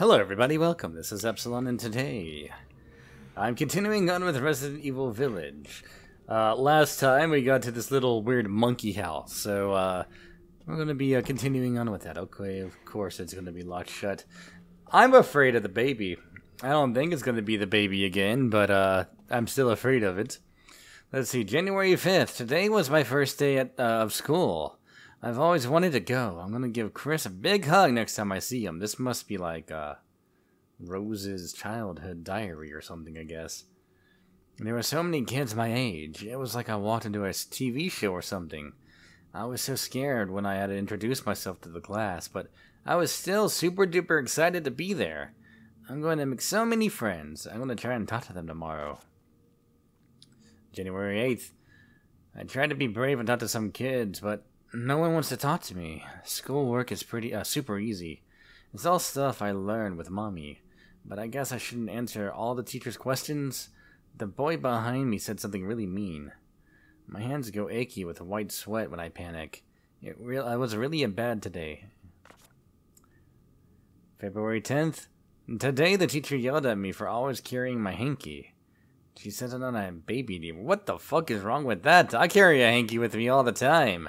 Hello everybody, welcome. This is Epsilon, and today I'm continuing on with Resident Evil Village. Last time we got to this little weird monkey house, so we're going to be continuing on with that. Okay, of course it's going to be locked shut. I'm afraid of the baby. I don't think it's going to be the baby again, but I'm still afraid of it. Let's see, January 5th. Today was my first day of school. I've always wanted to go. I'm gonna give Chris a big hug next time I see him. This must be like, Rose's childhood diary or something, I guess. And there were so many kids my age. It was like I walked into a TV show or something. I was so scared when I had to introduce myself to the class, but I was still super duper excited to be there. I'm going to make so many friends. I'm gonna try and talk to them tomorrow. January 8th. I tried to be brave and talk to some kids, but no one wants to talk to me. Schoolwork is pretty super easy. It's all stuff I learned with Mommy. But I guess I shouldn't answer all the teacher's questions. The boy behind me said something really mean. My hands go achy with white sweat when I panic. I was really bad today. February 10th. Today the teacher yelled at me for always carrying my hanky. She says I'm not a baby anymore. What the fuck is wrong with that? I carry a hanky with me all the time.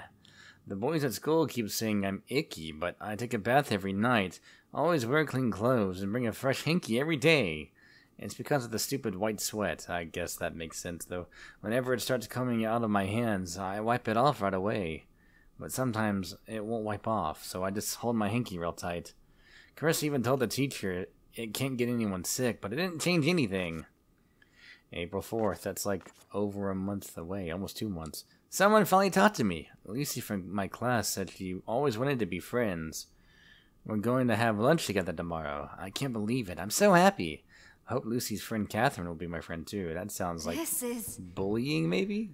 The boys at school keep saying I'm icky, but I take a bath every night, always wear clean clothes, and bring a fresh hanky every day. It's because of the stupid white sweat. I guess that makes sense, though. Whenever it starts coming out of my hands, I wipe it off right away. But sometimes it won't wipe off, so I just hold my hanky real tight. Chris even told the teacher it can't get anyone sick, but it didn't change anything. April 4th, that's like over a month away, almost 2 months. Someone finally talked to me. Lucy from my class said she always wanted to be friends. We're going to have lunch together tomorrow. I can't believe it. I'm so happy. I hope Lucy's friend Catherine will be my friend too. That sounds like bullying, maybe?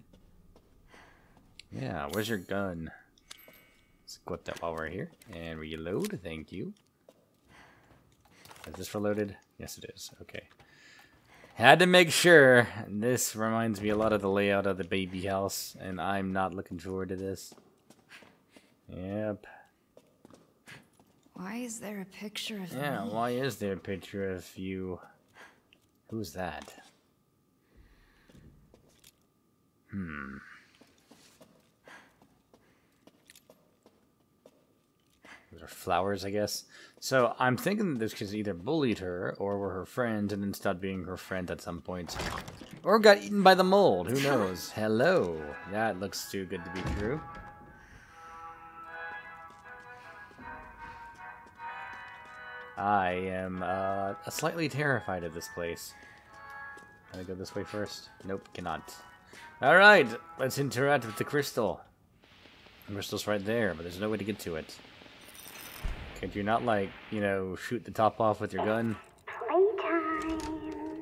Yeah, where's your gun? Let's equip that while we're here. And reload, thank you. Is this reloaded? Yes, it is. Okay. Had to make sure. This reminds me a lot of the layout of the baby house, and I'm not looking forward to this. Yep. Why is there a picture of me? Why is there a picture of you? Who's that? Those are flowers, I guess. So I'm thinking that this kid either bullied her or were her friend and then stopped being her friend at some point. Or got eaten by the mold. Who knows? Hello. That looks too good to be true. I am slightly terrified of this place. Can I go this way first? Nope, cannot. Alright, let's interact with the crystal. The crystal's right there, but there's no way to get to it. Could you not, like, you know, shoot the top off with your gun? Playtime. You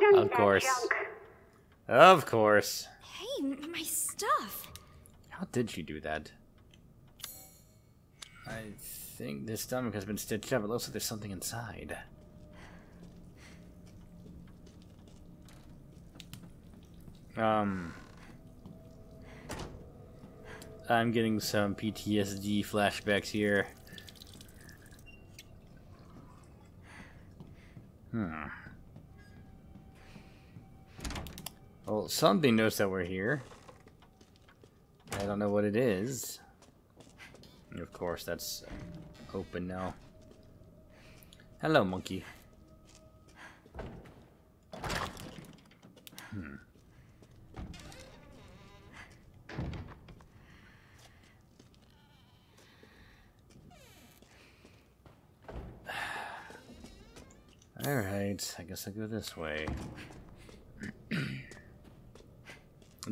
don't need that junk. Of course. Hey, my stuff. How did she do that? I think this stomach has been stitched up. It looks like there's something inside. I'm getting some PTSD flashbacks here. Well, something knows that we're here. I don't know what it is. And of course, that's open now. Hello, monkey. Alright, I guess I'll go this way.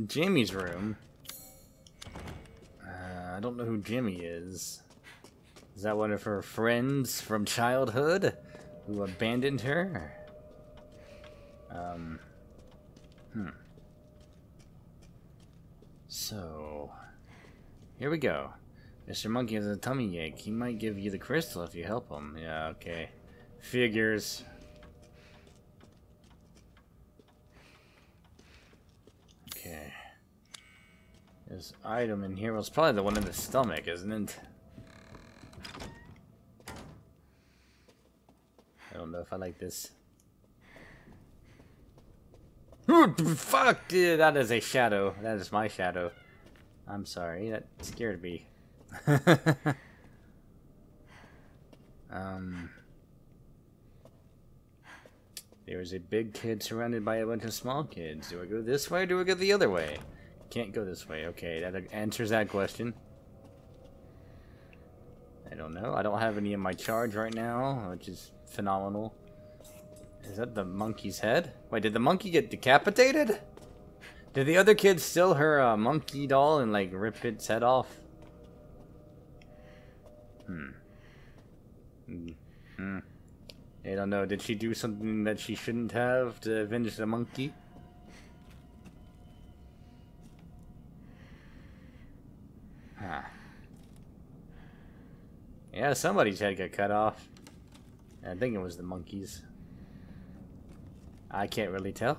Jimmy's room. I don't know who Jimmy is. Is that one of her friends from childhood who abandoned her? So, here we go. Mr. Monkey has a tummy ache. He might give you the crystal if you help him. Yeah, okay. Figures. This item in here was probably the one in the stomach, isn't it? know if I like this. Fuck! Dude, that is a shadow. That is my shadow. I'm sorry. That scared me. There's a big kid surrounded by a bunch of small kids. Do I go this way or do I go the other way? Can't go this way. Okay, that answers that question. I don't know. I don't have any in my charge right now, which is phenomenal. Is that the monkey's head? Wait, did the monkey get decapitated? Did the other kid steal her monkey doll and, like, rip its head off? I don't know. Did she do something that she shouldn't have to avenge the monkey? Huh. Yeah, somebody's head got cut off. I think it was the monkey's. I can't really tell.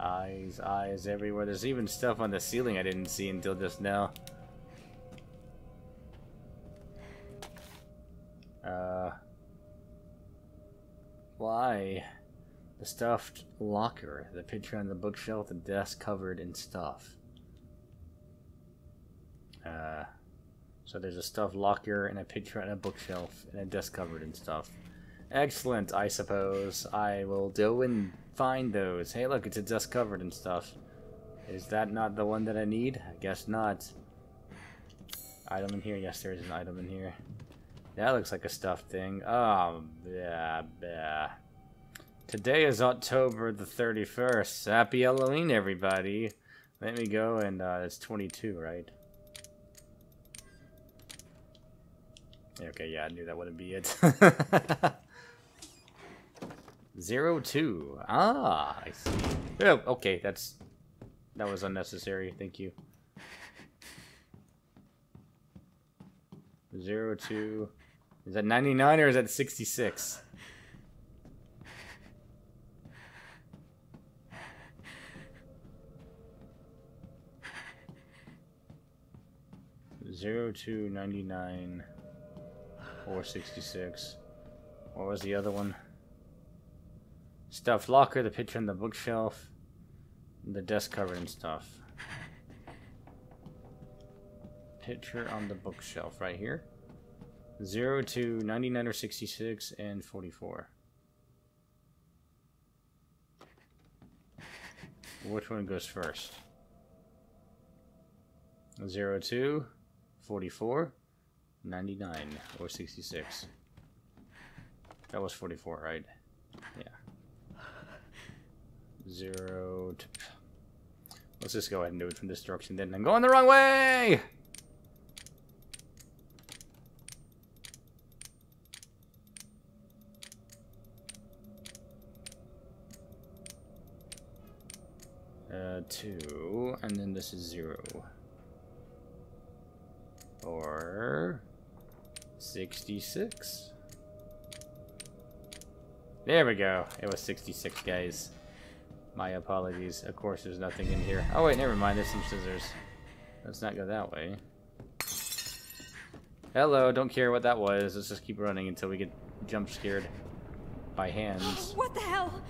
Eyes, eyes everywhere. There's even stuff on the ceiling I didn't see until just now. Why? The stuffed locker, the picture on the bookshelf, the desk covered in stuff. So there's a stuffed locker and a picture on a bookshelf and a desk covered in stuff. Excellent, I suppose. I will go and find those. Hey, look, it's a desk covered in stuff. Is that not the one that I need? I guess not. Item in here? Yes, there is an item in here. That looks like a stuffed thing. Oh, yeah, yeah. Today is October the 31st. Happy Halloween, everybody. Let me go and, it's 22, right? Okay, yeah, I knew that wouldn't be it. 02. Ah, I see. Oh, okay, that was unnecessary. Thank you. 02. Is that 99 or is that 66? Zero 02, 99 or 66. What was the other one? Stuffed locker, the picture on the bookshelf, the desk covered in stuff. Picture on the bookshelf right here. 02, 99 or 66 and 44. Which one goes first? 02. 44, 99, or 66. That was 44, right? Yeah. Let's just go ahead and do it from this direction then. I'm going the wrong way! Two, and then this is 0. Or 66. There we go. It was 66, guys. My apologies. Of course, there's nothing in here. Oh, wait, never mind. There's some scissors. Let's not go that way. Hello, don't care what that was. Let's just keep running until we get jump scared by hands. What the hell?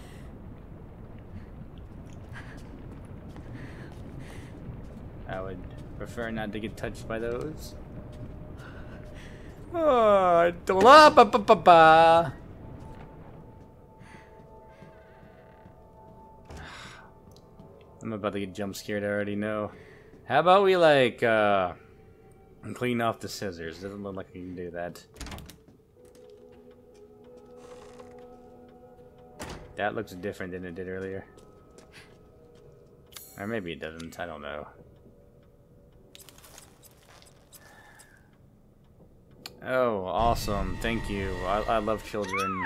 I would prefer not to get touched by those. Oh, ba-ba-ba-ba. I'm about to get jump scared, I already know. How about we, like, clean off the scissors? Doesn't look like we can do that. That looks different than it did earlier. Or maybe it doesn't, I don't know. Oh, awesome. Thank you. I love children.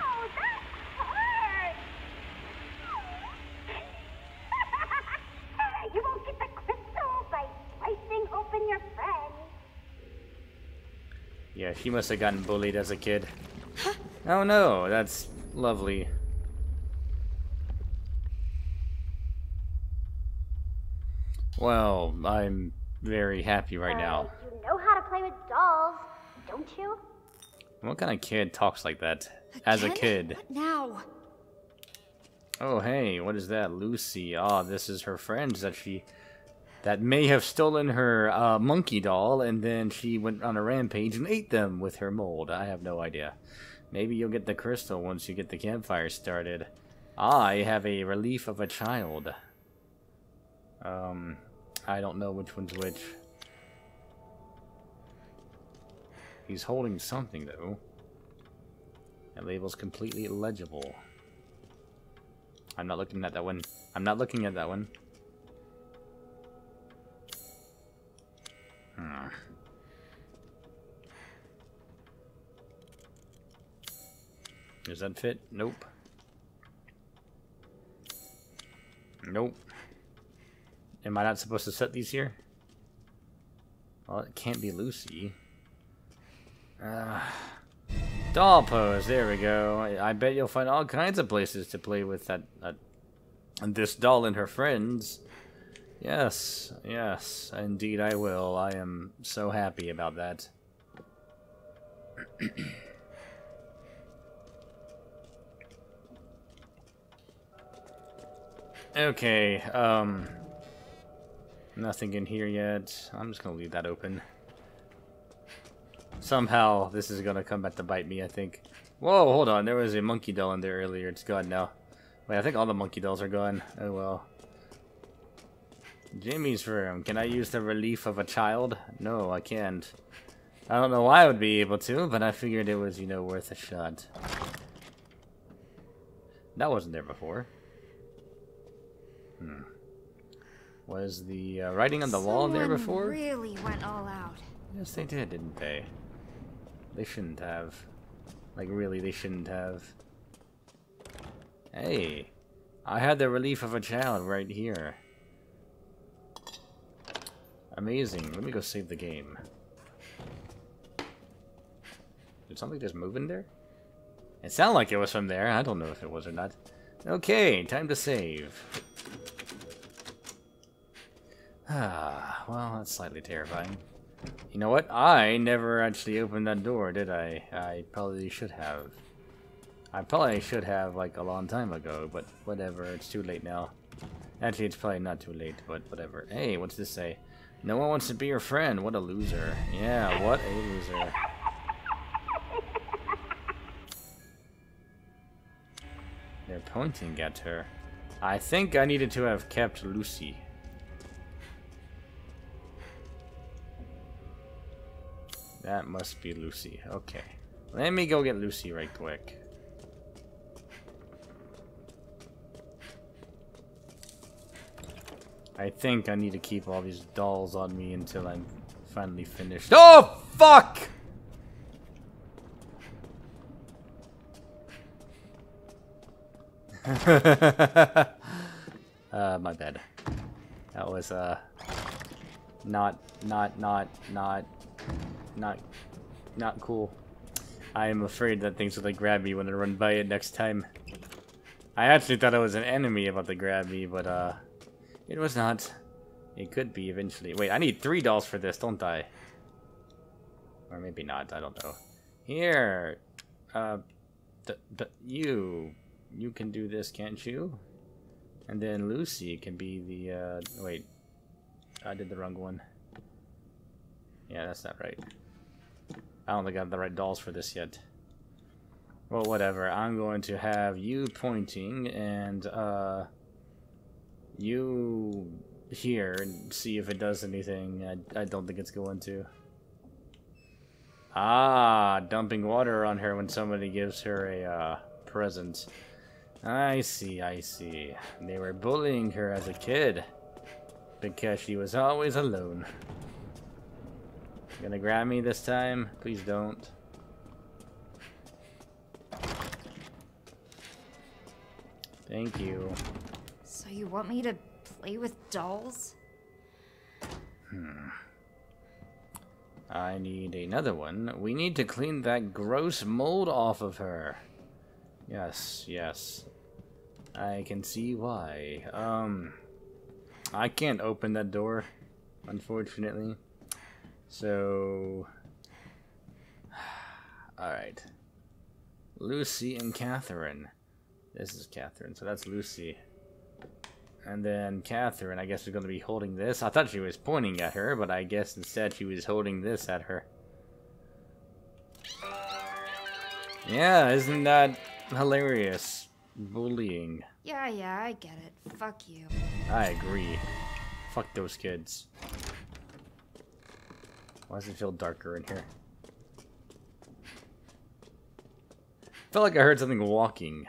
You won't get the crystal by slicing open your friend. Yeah, she must have gotten bullied as a kid. Oh no, that's lovely. Well, I'm very happy right now. You know how to play with dolls. Don't you? What kind of kid talks like that? As a kid. What now? Oh, hey, what is that? Lucy. Ah, oh, this is her friends that that may have stolen her monkey doll, and then she went on a rampage and ate them with her mold. I have no idea. Maybe you'll get the crystal once you get the campfire started. I have a relief of a child. I don't know which one's which. He's holding something, though. That label's completely illegible. I'm not looking at that one. I'm not looking at that one. Hmm. Does that fit? Nope. Nope. Am I not supposed to set these here? Well, it can't be Lucy. Doll pose. There we go. I bet you'll find all kinds of places to play with that. This doll and her friends. Yes, yes, indeed I will. I am so happy about that. Okay, nothing in here yet. I'm just gonna leave that open. Somehow this is gonna come back to bite me, I think. Whoa, hold on, there was a monkey doll in there earlier. It's gone now. Wait, I think all the monkey dolls are gone. Oh well. Jimmy's room. Can I use the relief of a child? No, I can't. I don't know why I would be able to, but I figured it was, you know, worth a shot. That wasn't there before. Hmm. Was the writing on the wall there before? Really went all out. Yes, they did, didn't they? They shouldn't have. Like, really, they shouldn't have. Hey, I had the relief of a child right here. Amazing. Let me go save the game. Did something just move in there? It sounded like it was from there. I don't know if it was or not. Okay, time to save. Ah, well, that's slightly terrifying. You know what? I never actually opened that door, did I? I probably should have. I probably should have, like, a long time ago, but whatever. It's too late now. Actually, it's probably not too late, but whatever. Hey, what's this say? No one wants to be your friend. What a loser. Yeah, what a loser. They're pointing at her. I think I needed to have kept Lucy. That must be Lucy. Okay. Let me go get Lucy right quick. I think I need to keep all these dolls on me until I'm finally finished. Oh, fuck! My bad. That was, not cool. I am afraid that things will, like, grab me when I run by it next time. I actually thought it was an enemy about to grab me, but, it was not. It could be eventually. Wait, I need 3 dolls for this, don't I? Or maybe not, I don't know. Here! You can do this, can't you? And then Lucy can be the, wait. I did the wrong one. Yeah, that's not right. I don't think I have the right dolls for this yet. Well, whatever. I'm going to have you pointing and, you here and see if it does anything. I don't think it's going to. Ah, dumping water on her when somebody gives her a present. I see, I see. They were bullying her as a kid because she was always alone. Gonna grab me this time? Please don't. Thank you. So you want me to play with dolls? Hmm. I need another one. We need to clean that gross mold off of her. Yes, yes. I can see why. I can't open that door, unfortunately. So... Alright. Lucy and Catherine. This is Catherine, so that's Lucy. And then Catherine, I guess, is going to be holding this. I thought she was pointing at her, but I guess instead she was holding this at her. Yeah, isn't that hilarious? Bullying. Yeah, I get it. Fuck you. I agree. Fuck those kids. Why does it feel darker in here? Felt like I heard something walking.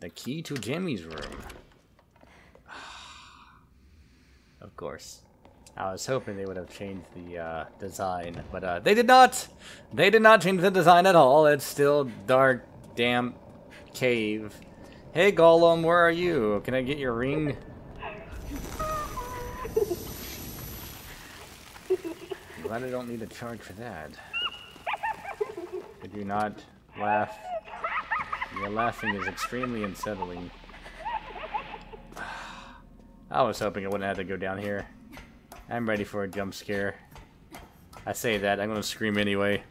The key to Jimmy's room. Of course. I was hoping they would have changed the design, but they did not! They did not change the design at all. It's still dark, damp cave. Hey Gollum, where are you? Can I get your ring? I'm glad I don't need a charge for that. Could you not laugh? Your laughing is extremely unsettling. I was hoping I wouldn't have to go down here. I'm ready for a jump scare. I say that, I'm gonna scream anyway.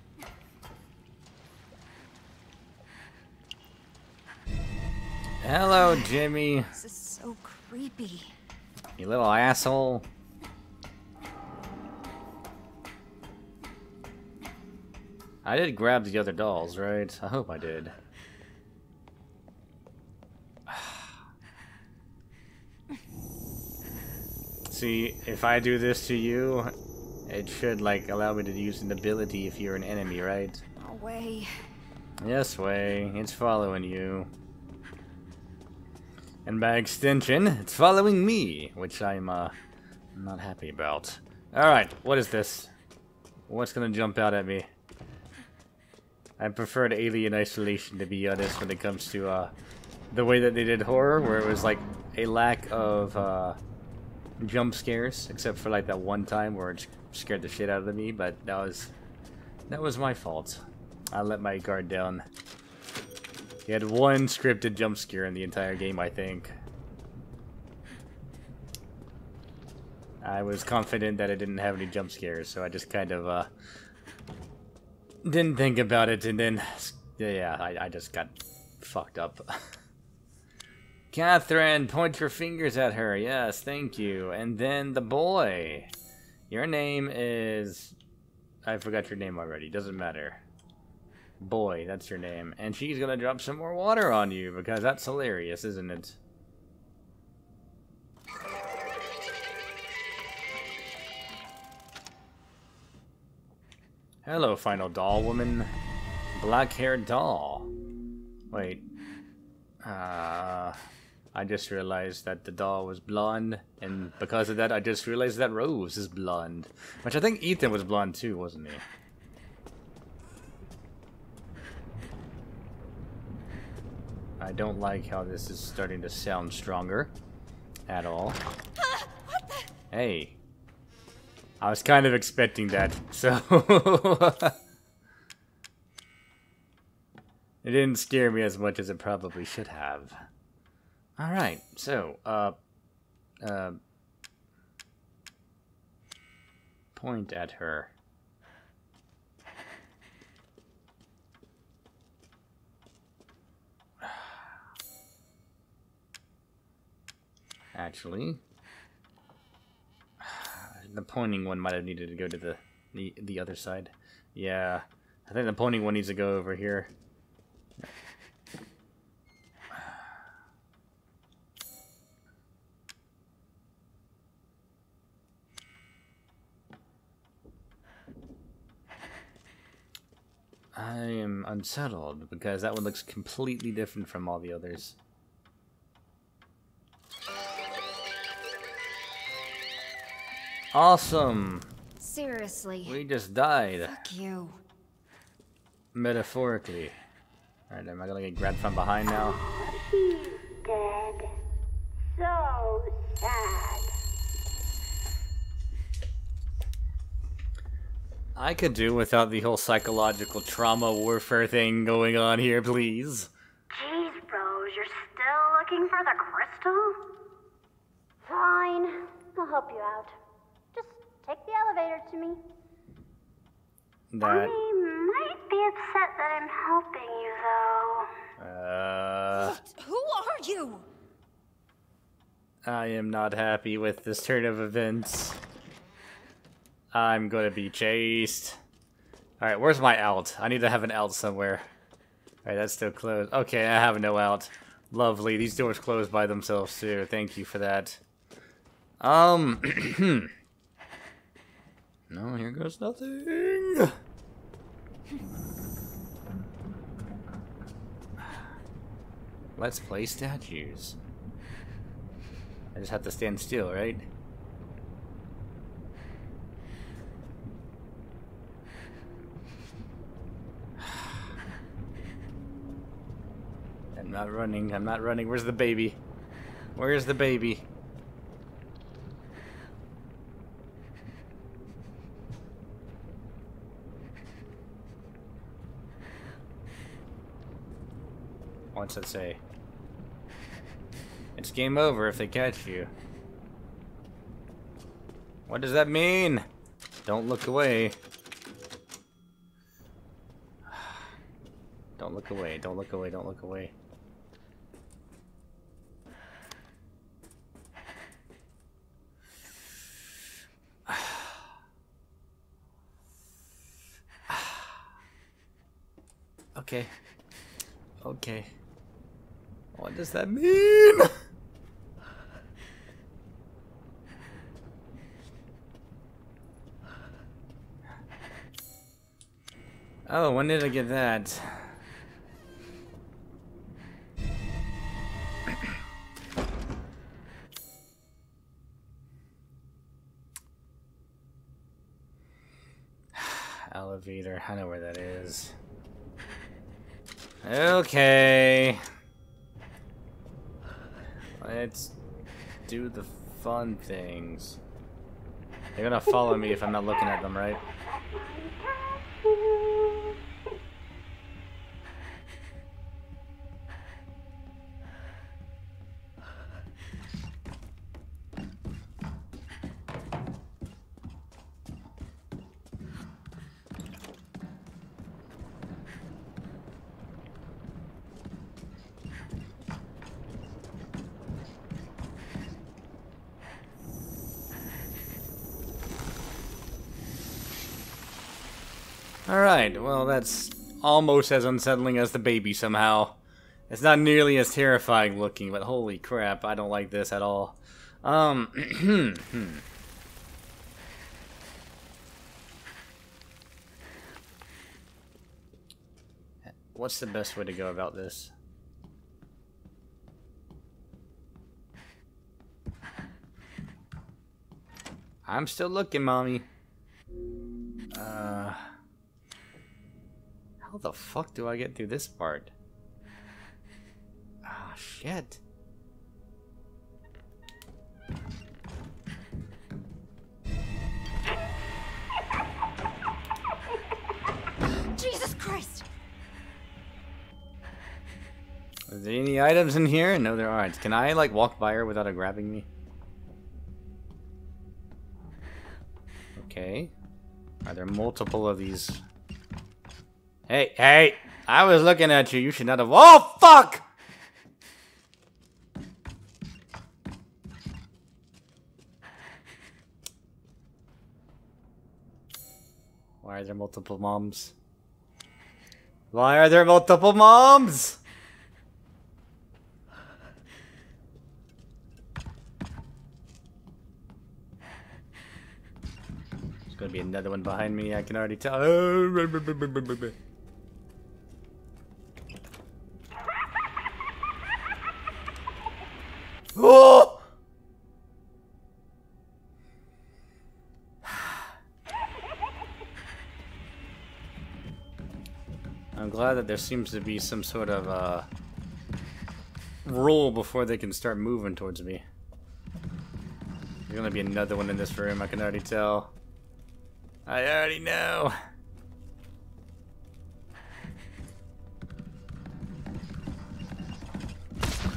Hello, Jimmy. This is so creepy. You little asshole. I did grab the other dolls, right? I hope I did. See, if I do this to you, it should, like, allow me to use an ability if you're an enemy, right? No way. Yes way, it's following you. And by extension, it's following me, which I'm, not happy about. Alright, what is this? What's gonna jump out at me? I preferred Alien Isolation, to be honest, when it comes to, the way that they did horror, where it was, like, a lack of, jump scares, except for like that one time where it scared the shit out of me, but that was my fault. I let my guard down. You had one scripted jump scare in the entire game, I think. I was confident that it didn't have any jump scares, so I just kind of didn't think about it, and then yeah, I just got fucked up. Catherine, point your fingers at her. Yes, thank you. And then the boy. Your name is... I forgot your name already. Doesn't matter. Boy, that's your name. And she's gonna drop some more water on you, because that's hilarious, isn't it? Hello, final doll woman. Black-haired doll. Wait. I just realized that the doll was blonde, and because of that, I just realized that Rose is blonde. Which I think Ethan was blonde too, wasn't he? I don't like how this is starting to sound stronger at all. What the? Hey. I was kind of expecting that, so... It didn't scare me as much as it probably should have. Alright, so, point at her. Actually, the pointing one might have needed to go to the other side. Yeah, I think the pointing one needs to go over here. I am unsettled because that one looks completely different from all the others. Awesome! Seriously. We just died. Fuck you. Metaphorically. Alright, am I gonna get grabbed from behind now? Oh, he's dead. So sad. I could do without the whole psychological trauma warfare thing going on here, please. Jeez, Rose, you're still looking for the crystal? Fine, I'll help you out. Just take the elevator to me. that... I might be upset that I'm helping you, though. Who are you? I am not happy with this turn of events. I'm gonna be chased. Alright, where's my out? I need to have an out somewhere. Alright, that's still closed. Okay, I have no out. Lovely. These doors close by themselves, too. Thank you for that. No, here goes nothing. Let's play statues. I just have to stand still, right? I'm not running. I'm not running. Where's the baby? Where's the baby? What's that say? It's game over if they catch you. What does that mean? Don't look away. Don't look away. Don't look away. Don't look away. Okay. Okay. What does that mean? Oh, when did I get that? Elevator, I know where that is. Okay. Let's do the fun things. They're gonna follow me if I'm not looking at them, right? Alright, well that's almost as unsettling as the baby somehow. It's not nearly as terrifying looking, but holy crap, I don't like this at all. What's the best way to go about this? I'm still looking, mommy. How the fuck do I get through this part? Ah, shit. Jesus Christ! Are there any items in here? No, there aren't. Can I, like, walk by her without her grabbing me? Okay. Are there multiple of these? Hey, hey! I was looking at you. You should not have. Oh, fuck! Why are there multiple moms? Why are there multiple moms? There's gonna be another one behind me. I can already tell. Oh, oh! I'm glad that there seems to be some sort of rule before they can start moving towards me. There's gonna be another one in this room, I can already tell. I already know!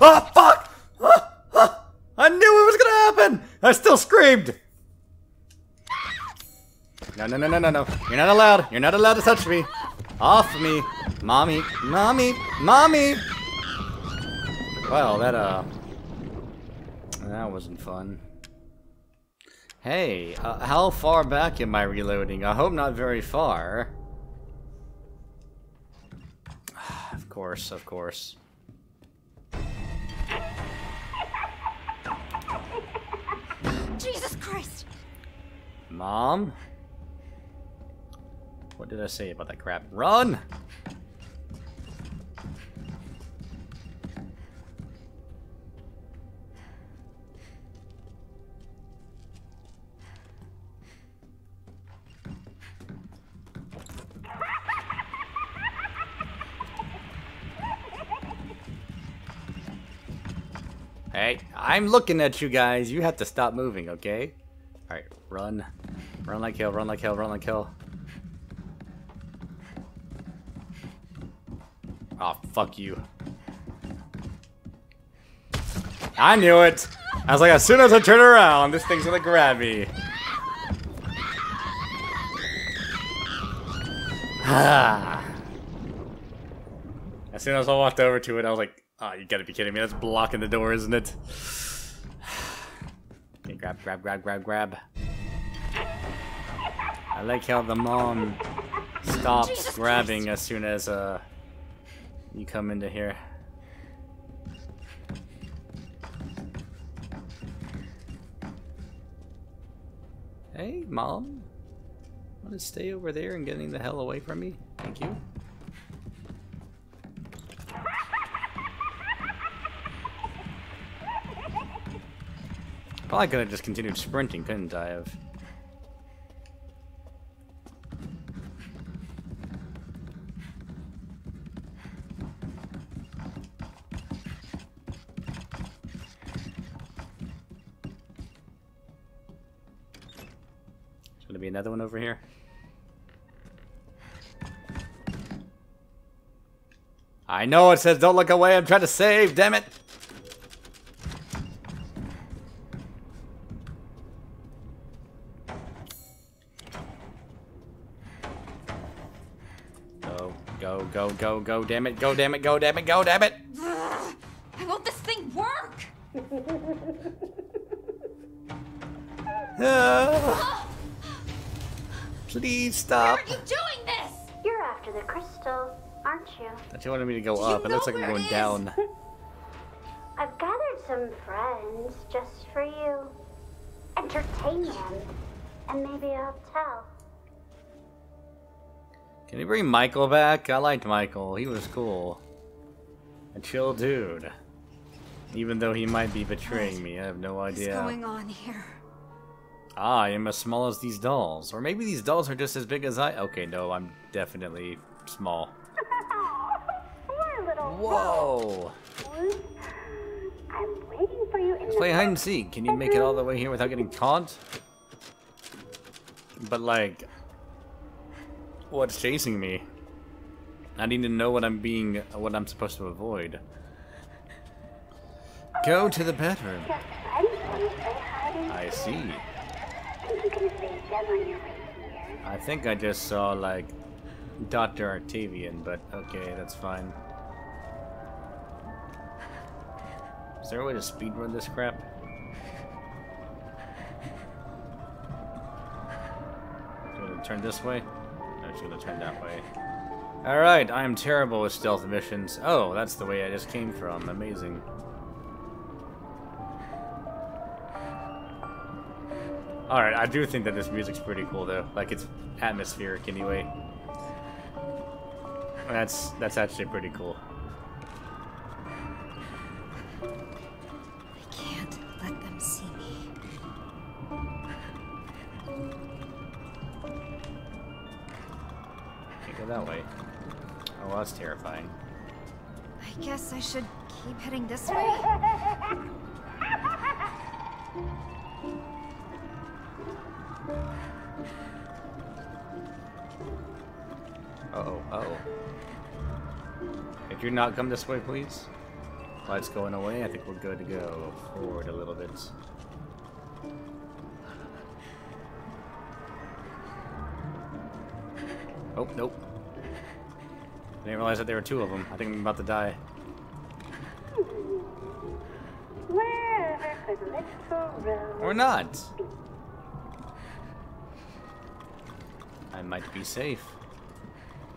Oh, fuck! I knew it was gonna happen! I still screamed! No, no, no, no, no, no. You're not allowed. You're not allowed to touch me. Off me. Mommy. Mommy. Mommy. Well, that wasn't fun. Hey, how far back am I reloading? I hope not very far. Of course, of course. Jesus Christ! Mom? What did I say about that crap? Run! Hey, I'm looking at you guys. You have to stop moving, okay? Alright, run. Run like hell, run like hell, run like hell. Oh, fuck you. I knew it! I was like, as soon as I turn around, this thing's gonna grab me. As soon as I walked over to it, I was like, oh, you gotta be kidding me. That's blocking the door, isn't it? Okay, grab, grab, grab, grab, grab. I like how the mom stops Jesus grabbing Christ. As soon as you come into here. Hey, Mom. Want to stay over there and getting the hell away from me? Thank you. Probably could have just continued sprinting, couldn't I have? There's gonna be another one over here. I know it says don't look away, I'm trying to save, damn it! Go, go, go, damn it, go, damn it, go, damn it, go, damn it! Ugh, I want this thing work! Please stop! Why are you doing this? You're after the crystal, aren't you? That you wanted me to go up, it looks like I'm going down. I've gathered some friends just for you. Entertain them, and maybe I'll tell. Can you bring Michael back? I liked Michael. He was cool. A chill dude. Even though he might be betraying me, I have no idea. What's going on here? I am as small as these dolls. Or maybe these dolls are just as big as I... Okay, no, I'm definitely small. Whoa! I'm waiting for you in Let's play hide and seek. Can you make it all the way here without getting caught? But like... What's chasing me? I need to know what I'm supposed to avoid. Go to the bedroom. I see. I think I just saw like Dr. Octavian, but okay, that's fine. Is there a way to speedrun this crap? Gonna turn this way. Gonna turn that way. Alright, I am terrible with stealth missions. Oh, that's the way I just came from. Amazing. Alright, I do think that this music's pretty cool though. Like, it's atmospheric anyway. That's actually pretty cool. I can't let them see me. That way. Oh, well, that's terrifying. I guess I should keep heading this way. Uh-oh, uh-oh. If you not come this way, please. Light's going away. I think we're good to go forward a little bit. Oh, nope. I didn't realize that there were two of them. I think I'm about to die. Where are the next round? Or not. I might be safe.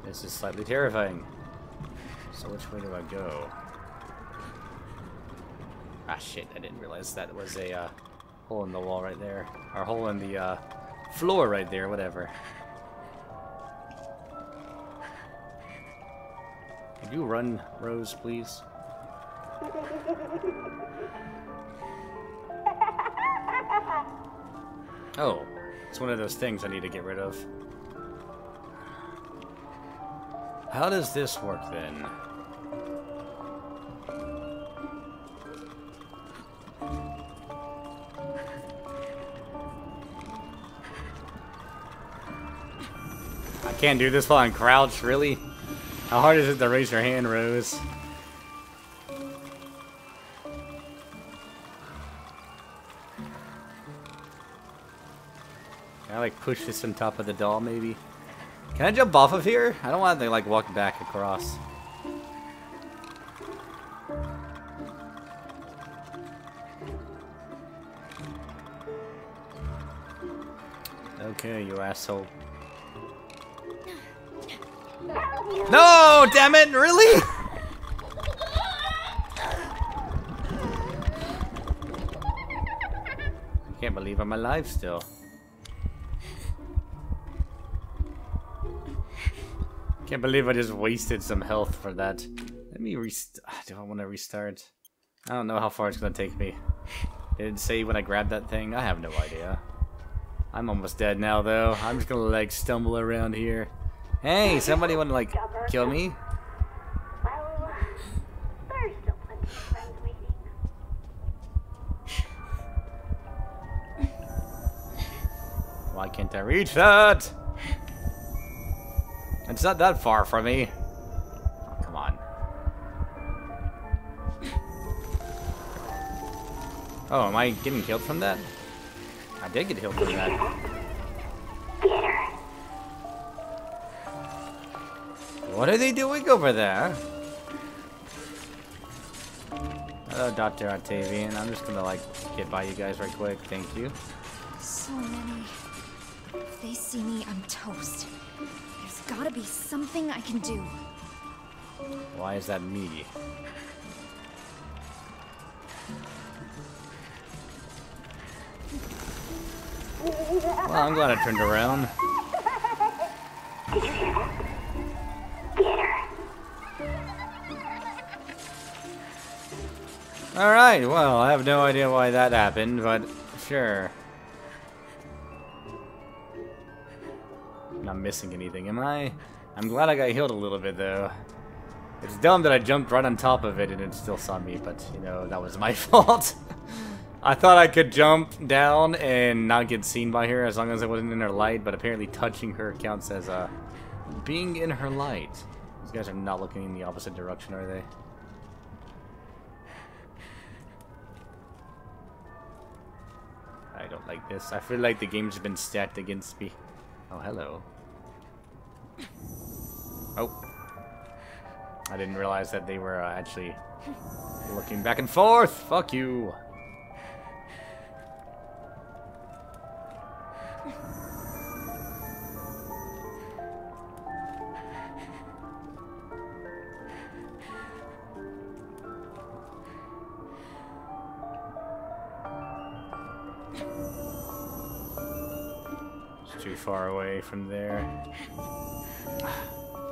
This is slightly terrifying. So which way do I go? Ah, shit, I didn't realize that was a hole in the wall right there. Or hole in the floor right there, whatever. Could you run, Rose, please? Oh, it's one of those things I need to get rid of. How does this work, then? I can't do this while I'm crouched, really? How hard is it to raise your hand, Rose? Can I, like, push this on top of the doll, maybe? Can I jump off of here? I don't want to, like, walk back across. Okay, you asshole. No! Damn it! Really? I can't believe I'm alive still. Can't believe I just wasted some health for that. Let me do I want to restart? I don't know how far it's gonna take me. They didn't say when I grabbed that thing. I have no idea. I'm almost dead now, though. I'm just gonna like stumble around here. Hey, somebody wanna like kill me? Well, there's still plenty of friends waiting. Why can't I reach that? It's not that far from me. Oh, come on. Oh, am I getting killed from that? I did get killed from that. What are they doing over there? Hello, Dr. Octavian. I'm just gonna, like, get by you guys right quick. Thank you. So many. If they see me, I'm toast. There's gotta be something I can do. Why is that me? Well, I'm glad I turned around. Did you hear that? Get her. Alright, well, I have no idea why that happened, but sure. Not missing anything, am I? I'm glad I got healed a little bit, though. It's dumb that I jumped right on top of it and it still saw me, but, you know, that was my fault. I thought I could jump down and not get seen by her as long as I wasn't in her light, but apparently touching her counts as, being in her light. These guys are not looking in the opposite direction, are they? I don't like this. I feel like the game's been stacked against me. Oh, hello. Oh. I didn't realize that they were actually looking back and forth. Fuck you. Too far away from there.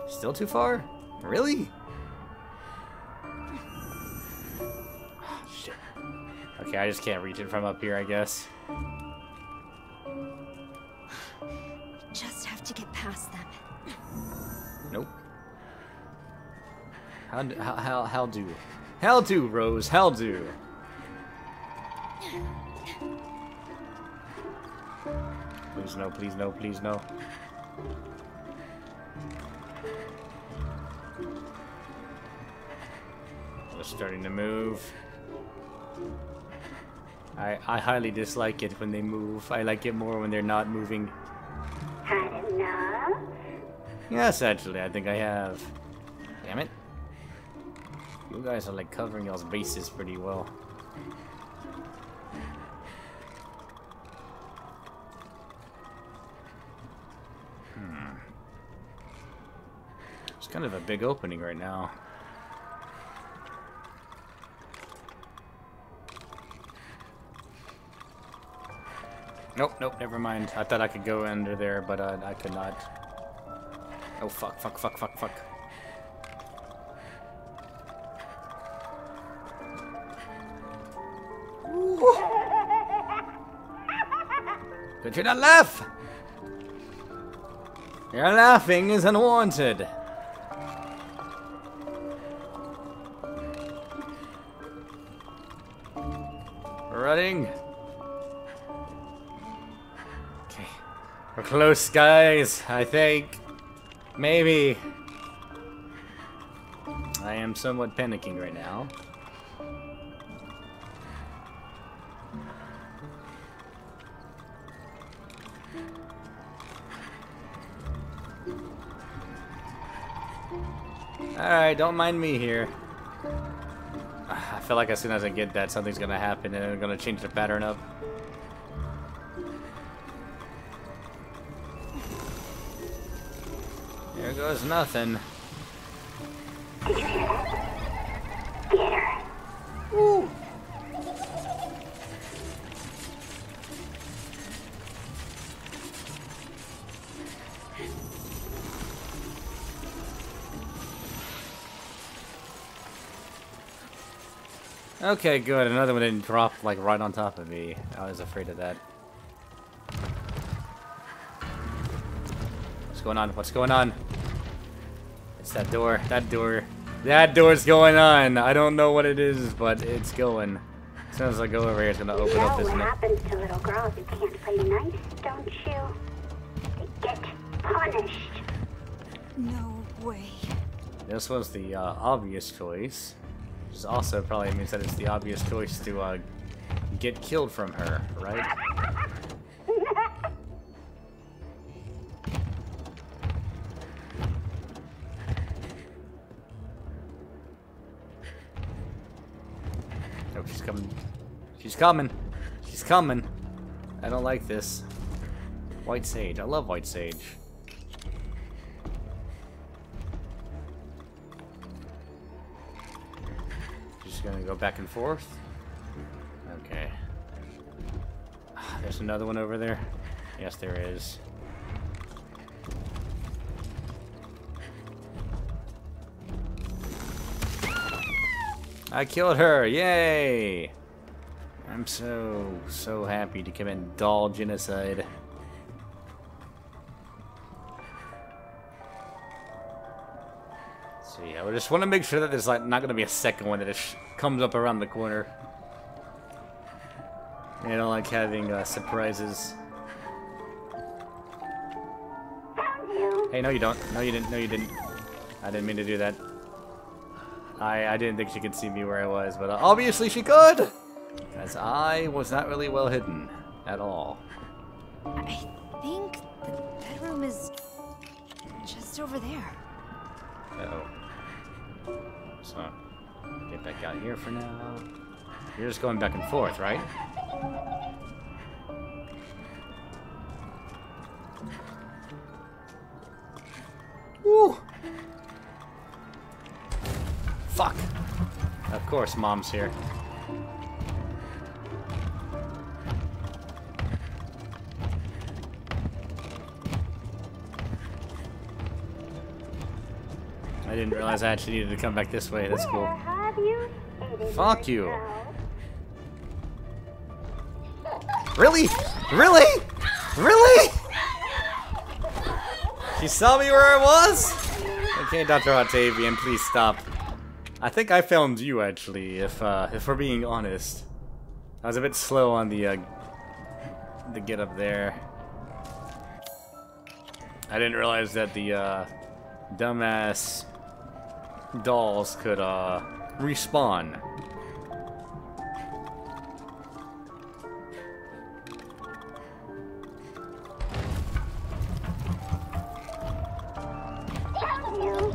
Still too far? Really? Oh, shit. Okay, I just can't reach it from up here, I guess. Just have to get past them. Nope. How do, Rose? How do? Please no, please no, please no. We're starting to move. I highly dislike it when they move. I like it more when they're not moving. Had enough? Yes, actually, I think I have. Damn it. You guys are like covering y'all's bases pretty well. It's kind of a big opening right now. Nope, nope, never mind. I thought I could go under there, but I could not. Oh, fuck, fuck, fuck, fuck, fuck. Ooh. But you not laugh! Your laughing is unwanted. Running. We're close, guys, I think. Maybe. I am somewhat panicking right now. Alright, don't mind me here. I feel like as soon as I get that, something's gonna happen and I'm gonna change the pattern up. There goes nothing. Get her. Get her. Woo. Okay, good. Another one didn't drop like right on top of me. I was afraid of that. What's going on? What's going on? It's that door. That door. That door's going on. I don't know what it is, but it's going. As soon as I go over here, it's gonna open up, isn't it? You know what happens to little girls who can't play nice, don't you? They get punished. No way. This was the obvious choice, which also probably means that it's the obvious choice to get killed from her, right? Coming. She's coming. I don't like this. White sage. I love white sage. Just gonna go back and forth. Okay. There's another one over there. Yes, there is. I killed her. Yay! I'm so happy to commit doll genocide. So yeah, we just want to make sure that there's like not gonna be a second one that just comes up around the corner. I don't like having surprises. Hey, no, you don't. No, you didn't. No, you didn't. I didn't mean to do that. I didn't think she could see me where I was, but obviously she could. As I was not really well hidden at all. I think the bedroom is just over there. Uh-oh. So, get back out here for now. You're just going back and forth, right? Woo! Fuck! Of course, Mom's here. I didn't realize I actually needed to come back this way. That's cool. Fuck you. Really? Really? Really? She saw me where I was? Okay, Dr. Octavian, please stop. I think I filmed you, actually, if we're being honest. I was a bit slow on the get up there. I didn't realize that the dumbass dolls could respawn.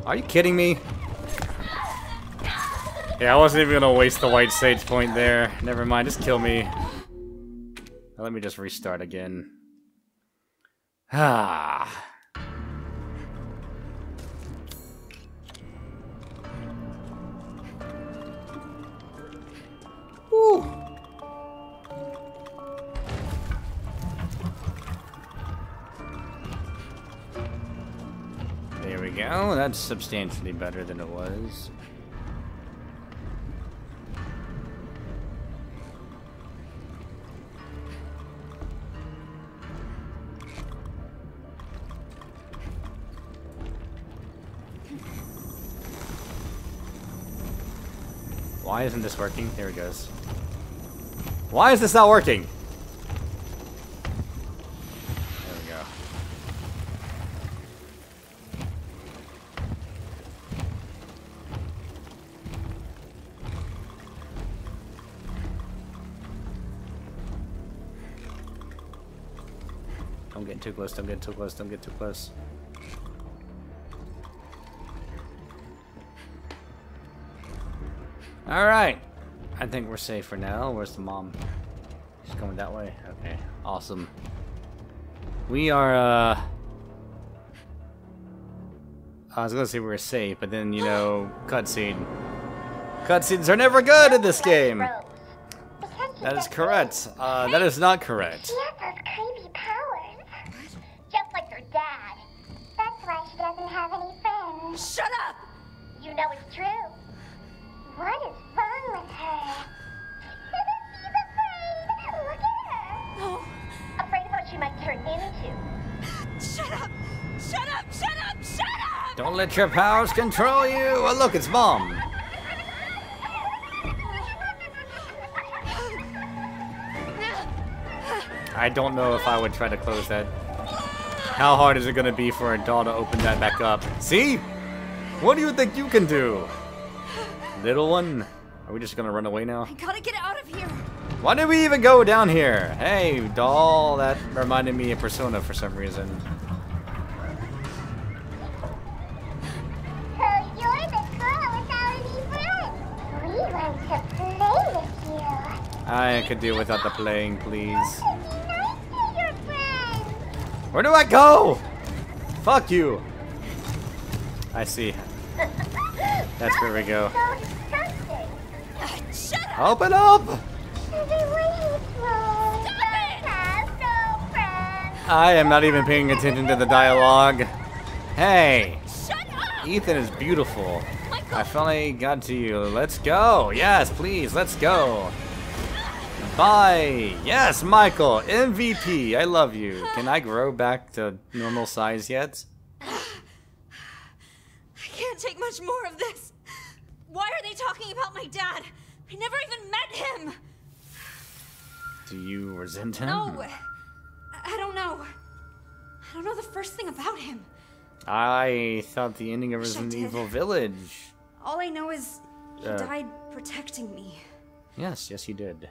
Are you kidding me? Yeah, I wasn't even gonna waste the white sage point there. Never mind, just kill me. Now, let me just restart again. Ah. Woo. There we go. That's substantially better than it was. Why isn't this working? There it goes. Why is this not working? There we go. Don't get too close, don't get too close, don't get too close. Alright, I think we're safe for now. Where's the mom? She's coming that way. Okay, awesome. We are, I was gonna say we were safe, but then, you know, cutscene. Cutscenes are never good in this game! That is correct. That is not correct. She has those crazy powers. Just like her dad. That's why she doesn't have any friends. Shut up! You know it's true. What is wrong with her? She's afraid! Look at her! No. Afraid of what she might turn into. Shut up! Shut up! Shut up! Shut up! Don't let your powers control you! Oh look, it's Mom! I don't know if I would try to close that. How hard is it gonna be for a doll to open that back up? See? What do you think you can do? Little one, are we just gonna run away now? I gotta get out of here. Why did we even go down here? Hey, doll, that reminded me of Persona for some reason. So you're the girl without any friends. We want to play with you. I could do without the playing, please. You should be nice to your friends. Where do I go? Fuck you. I see. That's where we go. Open up! I am not even paying attention to the dialogue. Hey! Ethan is beautiful. I finally got to you. Let's go! Yes, please, let's go! Bye! Yes, Michael! MVP! I love you. Can I grow back to normal size yet? I can't take much more of this. Why are they talking about my dad? I never even met him. Do you resent him? No, I don't know. I don't know the first thing about him. I thought the ending of Resident Evil Village. All I know is he died protecting me. Yes, yes, he did.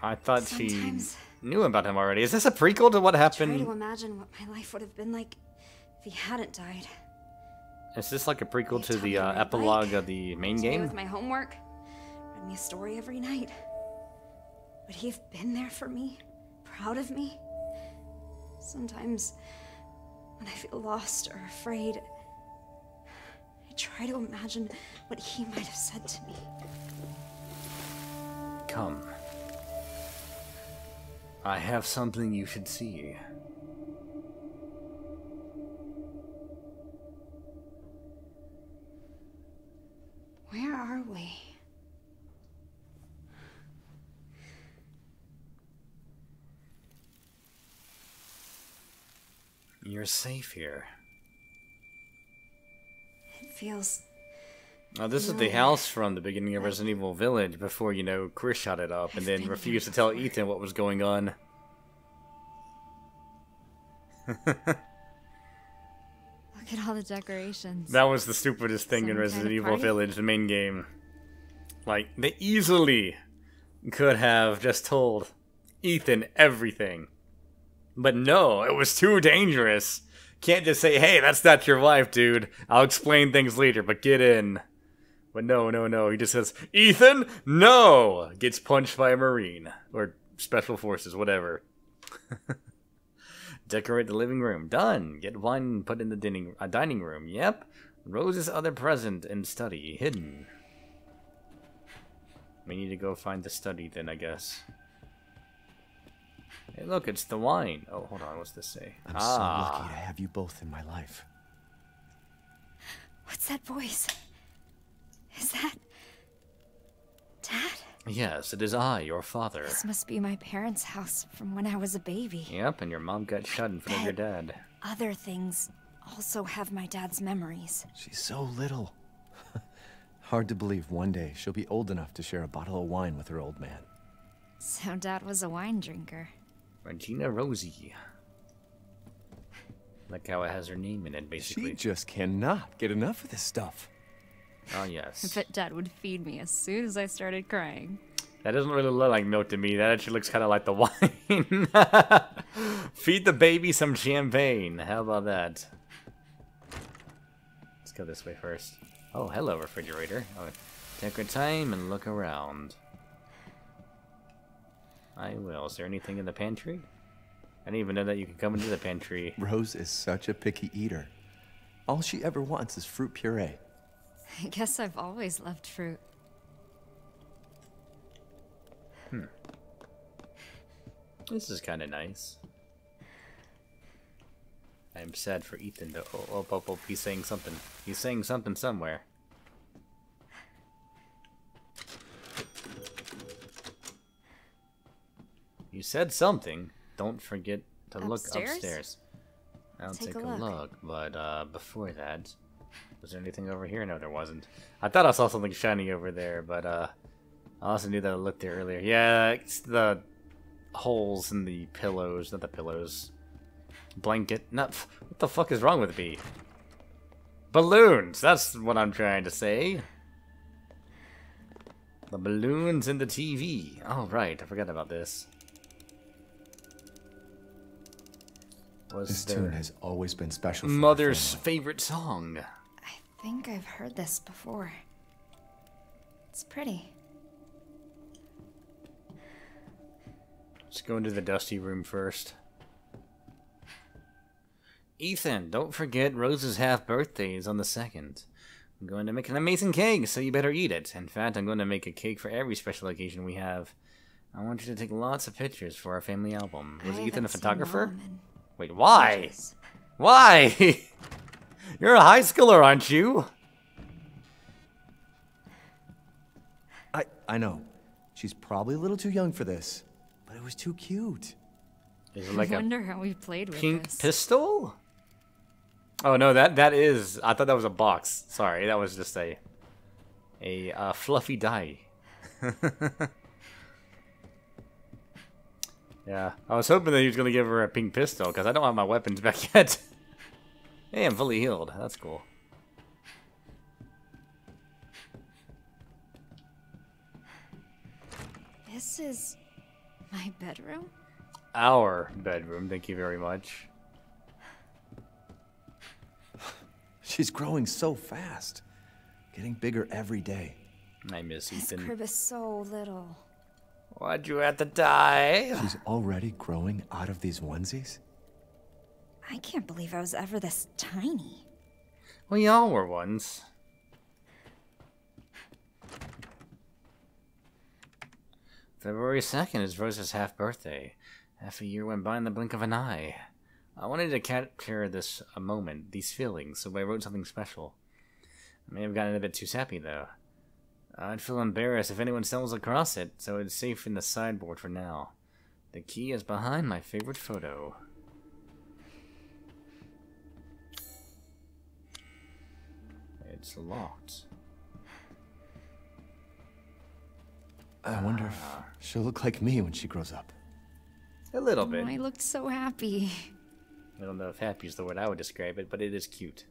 I thought Sometimes she knew about him already. Is this a prequel to what happened? I try to imagine what my life would have been like if he hadn't died. Is this like a prequel to the epilogue of the main game? With my homework, read me a story every night. Would he have been there for me? Proud of me? Sometimes, when I feel lost or afraid, I try to imagine what he might have said to me. Come. I have something you should see. Where are we? You're safe here. It feels... Now this is the house from the beginning of Resident Evil Village before, you know, Chris shot it up and then refused to tell Ethan what was going on. Look at all the decorations. That was the stupidest thing in Resident Evil Village, the main game. Like, they easily could have just told Ethan everything. But no, it was too dangerous. Can't just say, hey, that's not your life, dude. I'll explain things later, but get in. But no, no, no. He just says, Ethan, no! Gets punched by a Marine. Or Special Forces, whatever. Decorate the living room. Done. Get wine and put in the dining room. Yep. Rose's other present in study. Hidden. We need to go find the study then, I guess. Hey, look, it's the wine. Oh, hold on. What's this say? I'm so lucky to have you both in my life. What's that voice? Is that... Dad? Yes, it is I, your father. This must be my parents' house from when I was a baby. Yep, and your mom got shot in front of your dad. Other things also have my dad's memories. She's so little. Hard to believe one day she'll be old enough to share a bottle of wine with her old man. So Dad was a wine drinker. Regina Rosie. Like how it has her name in it, basically. She just cannot get enough of this stuff. Oh, yes. I bet Dad would feed me as soon as I started crying. That doesn't really look like milk to me. That actually looks kind of like the wine. Feed the baby some champagne. How about that? Let's go this way first. Oh, hello, refrigerator. Oh, take your time and look around. I will. Is there anything in the pantry? I didn't even know that you could come into the pantry. Rose is such a picky eater. All she ever wants is fruit puree. I guess I've always loved fruit. Hmm. This is kind of nice. I'm sad for Ethan though. Oh, oh, oh, he's saying something. He's saying something somewhere. You said something. Don't forget to look upstairs. I'll take a look, but before that... Was there anything over here? No, there wasn't. I thought I saw something shiny over there, but I also knew that I looked there earlier. Yeah, it's the holes in the pillows. Not the pillows. Blanket. Not, what the fuck is wrong with me? Balloons! That's what I'm trying to say. The balloons and the TV. Oh, right. I forgot about this. This tune has always been special for Mother's favorite song. I think I've heard this before. It's pretty. Let's go into the dusty room first. Ethan, don't forget Rose's half birthday is on the 2nd. I'm going to make an amazing cake, so you better eat it. In fact, I'm going to make a cake for every special occasion we have. I want you to take lots of pictures for our family album. Was Ethan a photographer? Wait, why? Why? You're a high schooler, aren't you? I know. She's probably a little too young for this, but it was too cute. Is it like I wonder how we played with pink this. Pistol? Oh no, that is. I thought that was a box. Sorry, that was just a fluffy die. Yeah, I was hoping that he was going to give her a pink pistol, because I don't have my weapons back yet. Hey, I'm fully healed. That's cool. This is my bedroom? Our bedroom, thank you very much. She's growing so fast. Getting bigger every day. I miss Ethan. This crib is so little. Why'd you have to die? She's already growing out of these onesies? I can't believe I was ever this tiny. We all were once. February 2nd is Rose's half birthday. Half a year went by in the blink of an eye. I wanted to capture this moment, these feelings, so I wrote something special. I may have gotten a bit too sappy though. I'd feel embarrassed if anyone stumbles across it, so it's safe in the sideboard for now. The key is behind my favorite photo. It's locked. I wonder if she'll look like me when she grows up. A little bit. I looked so happy. I don't know if happy is the word I would describe it, but it is cute.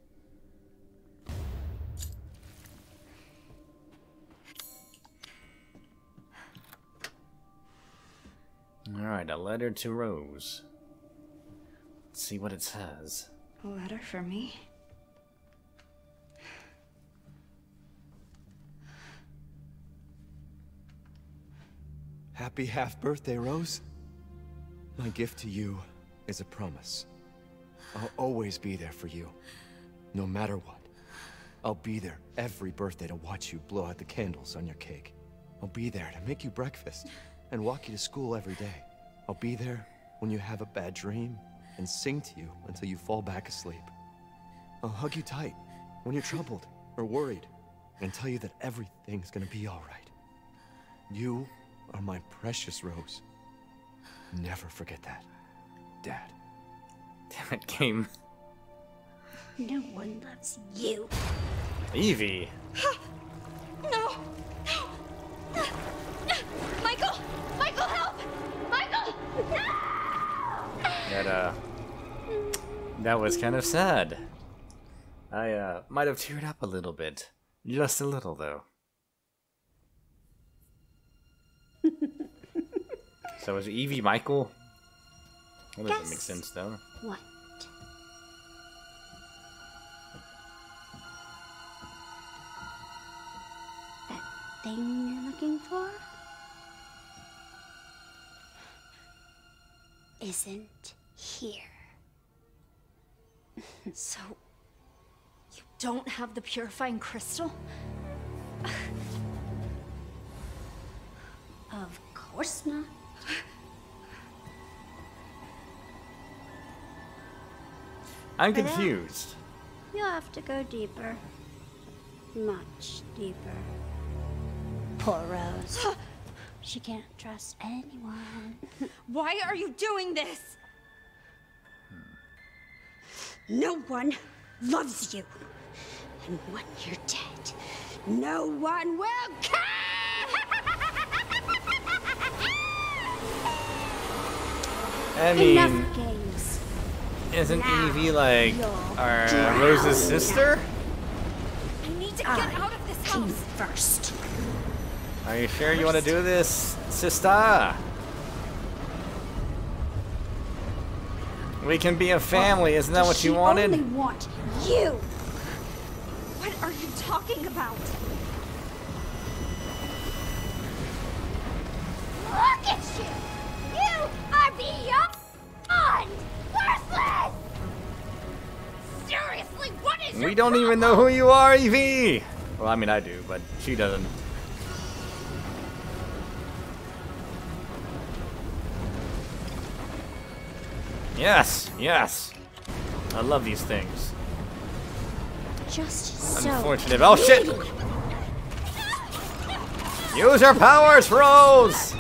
Alright, a letter to Rose. Let's see what it says. A letter for me? Happy half-birthday, Rose. My gift to you is a promise. I'll always be there for you, no matter what. I'll be there every birthday to watch you blow out the candles on your cake. I'll be there to make you breakfast and walk you to school every day. I'll be there when you have a bad dream and sing to you until you fall back asleep. I'll hug you tight when you're troubled or worried and tell you that everything's gonna be all right. You are my precious Rose. Never forget that, Dad. That game. No one loves you. Evie. No. No. Michael! Michael, help! Michael! No! That was kind of sad. I might have teared up a little bit. Just a little, though. So is Evie Michael? Well, that doesn't make sense, though. What? That thing you're looking for isn't here. So you don't have the purifying crystal? Of course not. I'm confused. You'll have to go deeper. Much deeper. Poor Rose. She can't trust anyone. Why are you doing this? No one loves you. And when you're dead, no one will care! I mean, isn't Evie like our Rose's sister? I need to get out of this house first. Are you sure you want to do this, sister? We can be a family, isn't that what you wanted? I only want you. What are you talking about? Look at you! You are beyond worthless! Seriously, what is your problem? We don't even know who you are, Evie! Well, I mean, I do, but she doesn't. Yes, yes. I love these things. Just so unfortunate. Oh shit! Use your powers, Rose!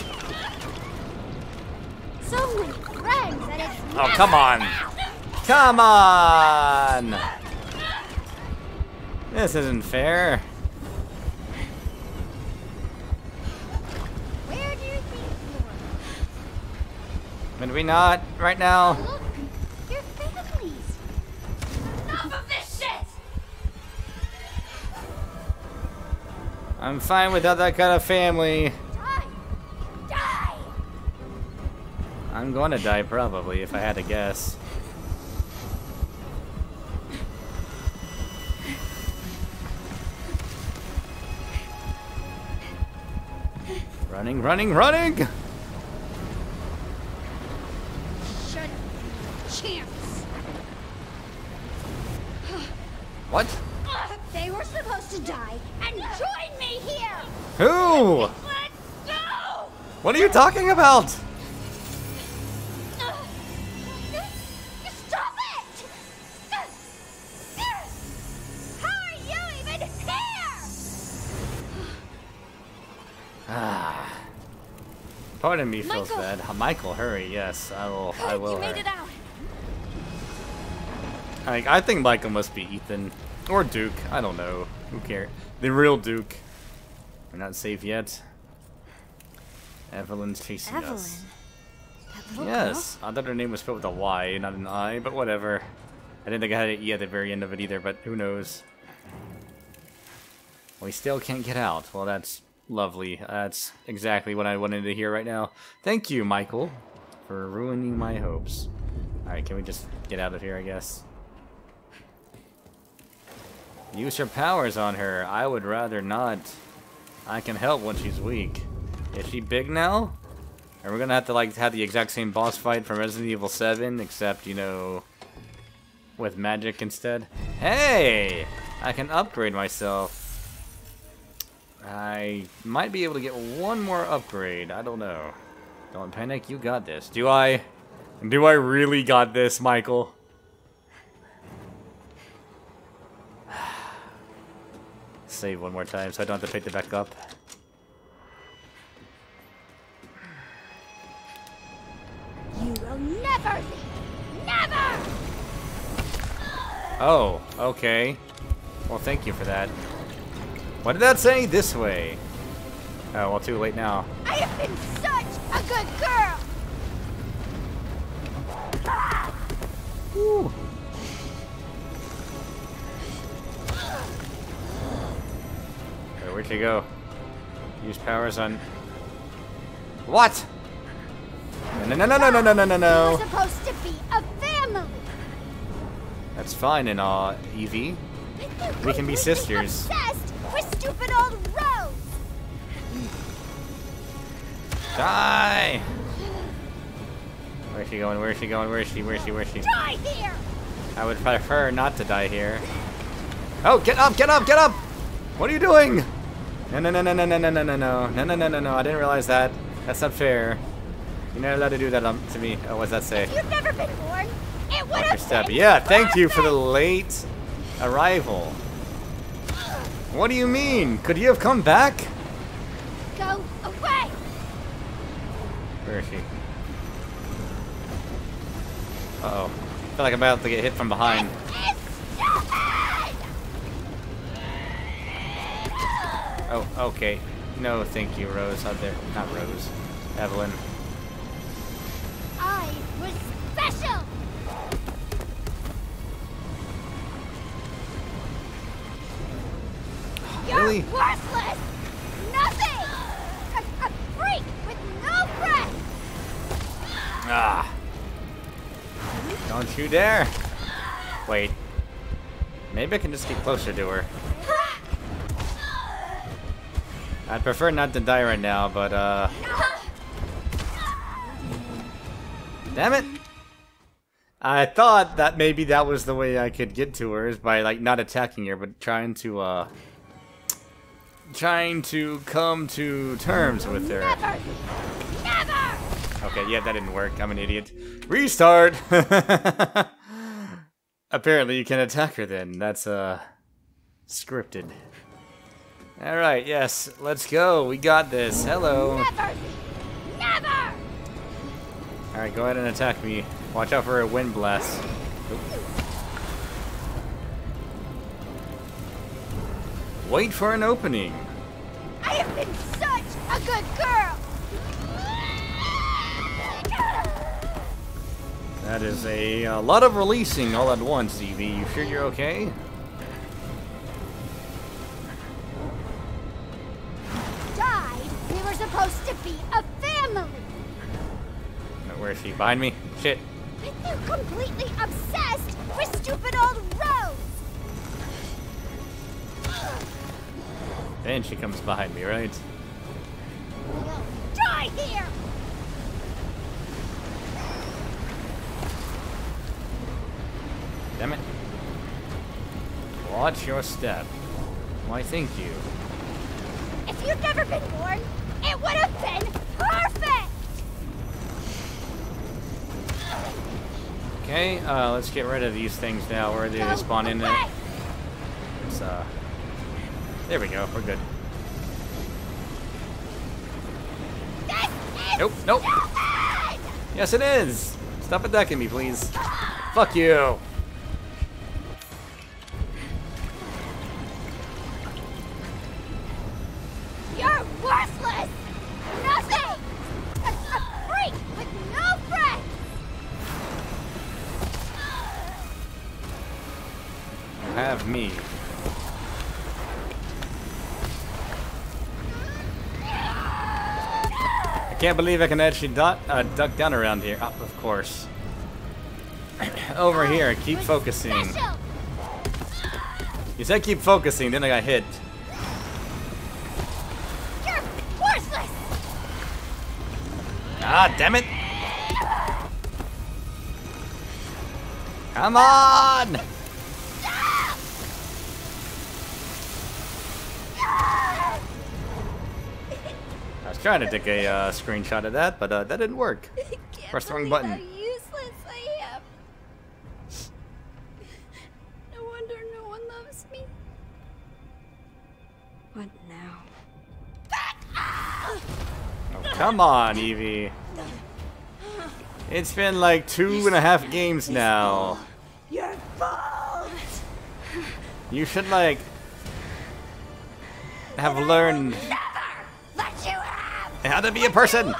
So many friends that it's oh come on! Come on! This isn't fair. Can we not right now? Look, your families. Enough of this shit! I'm fine without that kind of family. Die! Die! I'm going to die probably if I had to guess. Running, running, running! What? They were supposed to die and join me here. Who? Let's go. What are you talking about? Stop it! How are you even here? Pardon me, feels bad. Michael, hurry! Yes, I will. I will. You made it out. I think Michael must be Ethan or Duke. I don't know. Who cares? The real Duke. We're not safe yet. Evelyn's chasing us. Yes, girl? I thought her name was spelled with a Y, not an I, but whatever. I didn't think I had an E at the very end of it either, but who knows? We still can't get out. Well, that's lovely. That's exactly what I wanted to hear right now. Thank you, Michael, for ruining my hopes. All right, can we just get out of here? I guess. Use her powers on her. I would rather not. I can help when she's weak. Is she big now? And we're gonna have to like have the exact same boss fight from Resident Evil 7, except, you know, with magic instead. Hey! I can upgrade myself. I might be able to get one more upgrade. I don't know. Don't panic, you got this. Do I really got this, Michael? Save one more time so I don't have to pick it back up. You will never leave. Never! Oh, okay. Well, thank you for that. What did that say? This way. Oh, well, too late now. I have been such a good girl! Woo. Okay, where'd she go? Use powers on... What? No, no, no, no, no, no, no, no, no. We're supposed to be a family. That's fine and all, Evie. We can be sisters. Stupid old Rose! Die! Where's she going? Where's she going? Where's she? Where's she? Where's she? Die here! I would prefer not to die here. Oh, get up! Get up! Get up! What are you doing? No! No! No! No! No! No! No! No! No! No! No! No! No! No! I didn't realize that. That's not fair. You're not allowed to do that to me. Oh, what's that say? If you've never been born, it would have been. Yeah. Thank you for the late arrival. What do you mean? Could you have come back? Go away! Where is she? Uh-oh. I feel like I'm about to get hit from behind. Oh, okay. No, thank you, Rose. Out there. Not Rose. Evelyn. I was special! Really? Worthless! Nothing! A freak with no friends! Ah. Don't you dare! Wait. Maybe I can just get closer to her. I'd prefer not to die right now, but damn it! I thought that maybe that was the way I could get to her, is by like not attacking her, but trying to come to terms with her. Never, never. Okay, yeah, that didn't work. I'm an idiot. Restart! Apparently you can attack her then. That's, scripted. Alright, yes, let's go. We got this. Hello. Never, never. Alright, go ahead and attack me. Watch out for a wind blast. Oops. Wait for an opening. I have been such a good girl. That is a lot of releasing all at once, Evie. You sure you're okay? Died. We were supposed to be a family. Where is she? Behind me? Shit. You're completely obsessed with stupid old Rose. Then she comes behind me, right? We'll die here! Damn it. Watch your step. Why, thank you. If you'd never been born, it would have been perfect! Okay, let's get rid of these things now. Where do they spawn in? It's, there we go, we're good. Nope, nope. Stupid! Yes, it is. Stop attacking me, please. Fuck you. You're worthless. Nothing. A freak with no friends. You have me. Can't believe I can actually duck down around here. Oh, of course. Over here, keep focusing. You said keep focusing, then I got hit. You're worthless! Ah, damn it! Come on! I was trying to take a screenshot of that, but that didn't work. Press the wrong button. How useless I am. No wonder no one loves me. What now? Back up! Oh, come on, Evie. It's been like 2.5 games now. You're bald. You should like have learned how to be a person. Is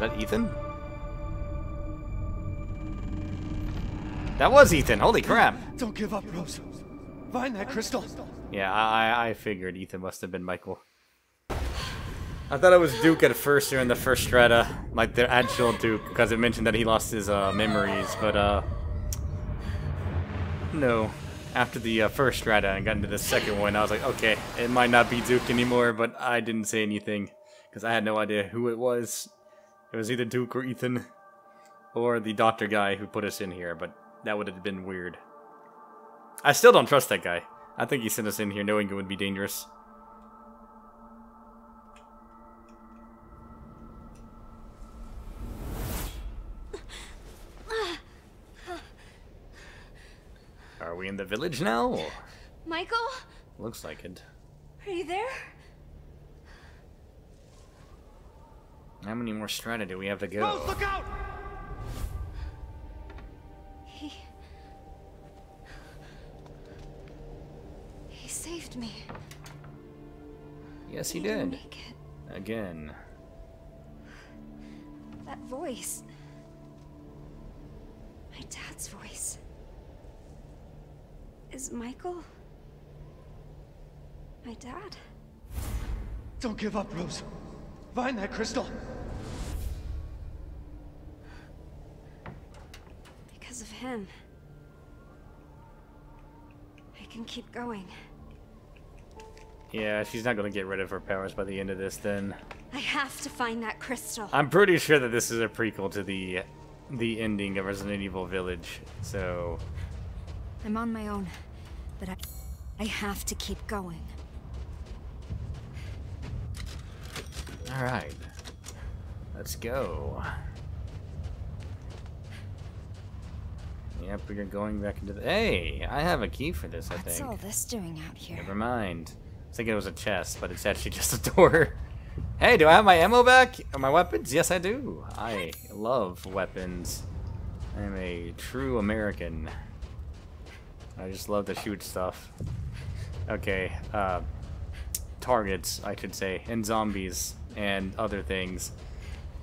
that Ethan? That was Ethan. Holy crap! Don't give up, Rose. Find that crystal. Yeah, I figured Ethan must have been Michael. I thought it was Duke at first during the first strata, like the actual Duke, because it mentioned that he lost his memories, but no. After the first strata and got into the second one, I was like, okay, it might not be Duke anymore, but I didn't say anything, because I had no idea who it was. It was either Duke or Ethan, or the doctor guy who put us in here, but that would have been weird. I still don't trust that guy. I think he sent us in here knowing it would be dangerous. Are we in the village now? Michael? Looks like it. Are you there? How many more strata do we have to go? Rose, look out! He saved me. Yes, he did. Again. That voice. My dad's voice. Is Michael my dad? Don't give up, Rose. Find that crystal. Because of him, I can keep going. Yeah, she's not gonna get rid of her powers by the end of this then. I have to find that crystal. I'm pretty sure that this is a prequel to the ending of Resident Evil Village, so... I'm on my own, but I have to keep going. All right, let's go. Yep, we're going back into the... Hey, I have a key for this, I think. What's all this doing out here? Never mind. I was thinking it was a chest, but it's actually just a door. Hey, do I have my ammo back? Or my weapons? Yes, I do. I love weapons. I'm a true American. I just love to shoot stuff. Okay, targets, I should say, and zombies, and other things.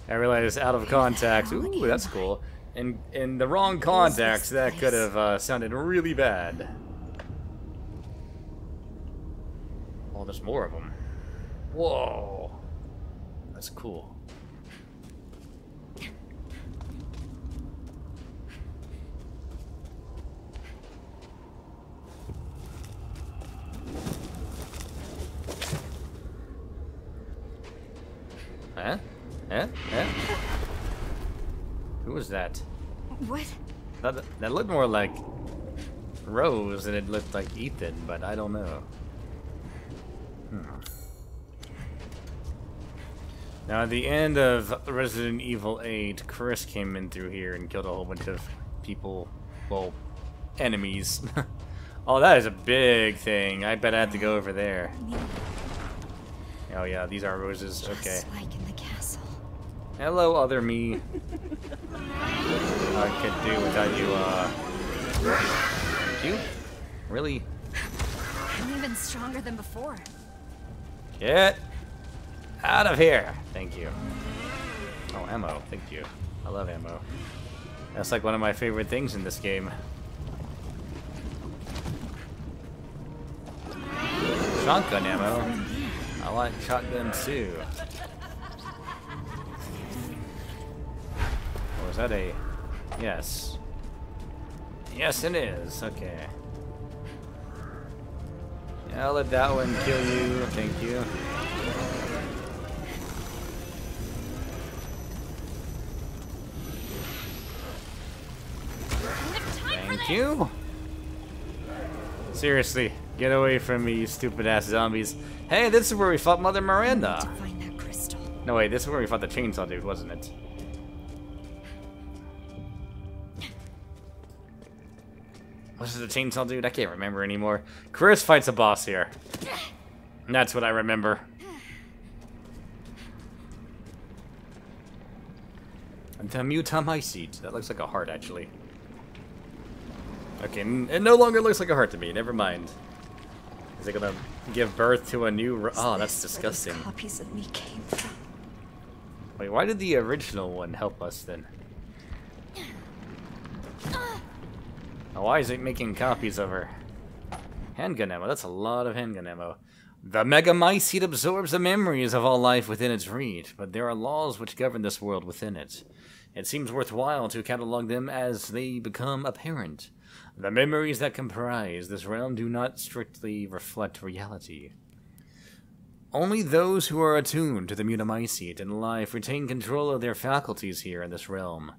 I realize out of context, ooh, that's cool. And in the wrong context, that could have sounded really bad. Oh, there's more of them. Whoa. That's cool. Huh? Huh? Huh? Who was that? What? That looked more like Rose than it looked like Ethan, but I don't know. Now, at the end of Resident Evil 8, Chris came in through here and killed a whole bunch of people. Well, enemies. Oh, that is a big thing. I bet I have to go over there. Oh yeah, these are roses. Okay. Just like in the castle. Hello, other me. I could do without you. Thank you. Really? I'm even stronger than before. Get out of here! Thank you. Oh, ammo. Thank you. I love ammo. That's like one of my favorite things in this game. Shotgun ammo. I like shotguns too. Or is that a... Yes. Yes, it is. Okay. Yeah, I'll let that one kill you. Thank you. Thank you. Seriously, get away from me, you stupid ass zombies. Hey, this is where we fought Mother Miranda. I need to find that crystal. No, wait, this is where we fought the chainsaw dude, wasn't it? Was it the chainsaw dude? I can't remember anymore. Chris fights a boss here. And that's what I remember. The Mutamycete. That looks like a heart, actually. Okay, it no longer looks like a heart to me. Never mind. Is it gonna give birth to a new? Oh, that's disgusting. Copies of me came from. Wait, why did the original one help us then? Oh, why is it making copies of her? Handgun ammo. That's a lot of handgun ammo. The Megamycete absorbs the memories of all life within its reach, but there are laws which govern this world within it. It seems worthwhile to catalog them as they become apparent. The memories that comprise this realm do not strictly reflect reality. Only those who are attuned to the Mutamycete in life retain control of their faculties here in this realm.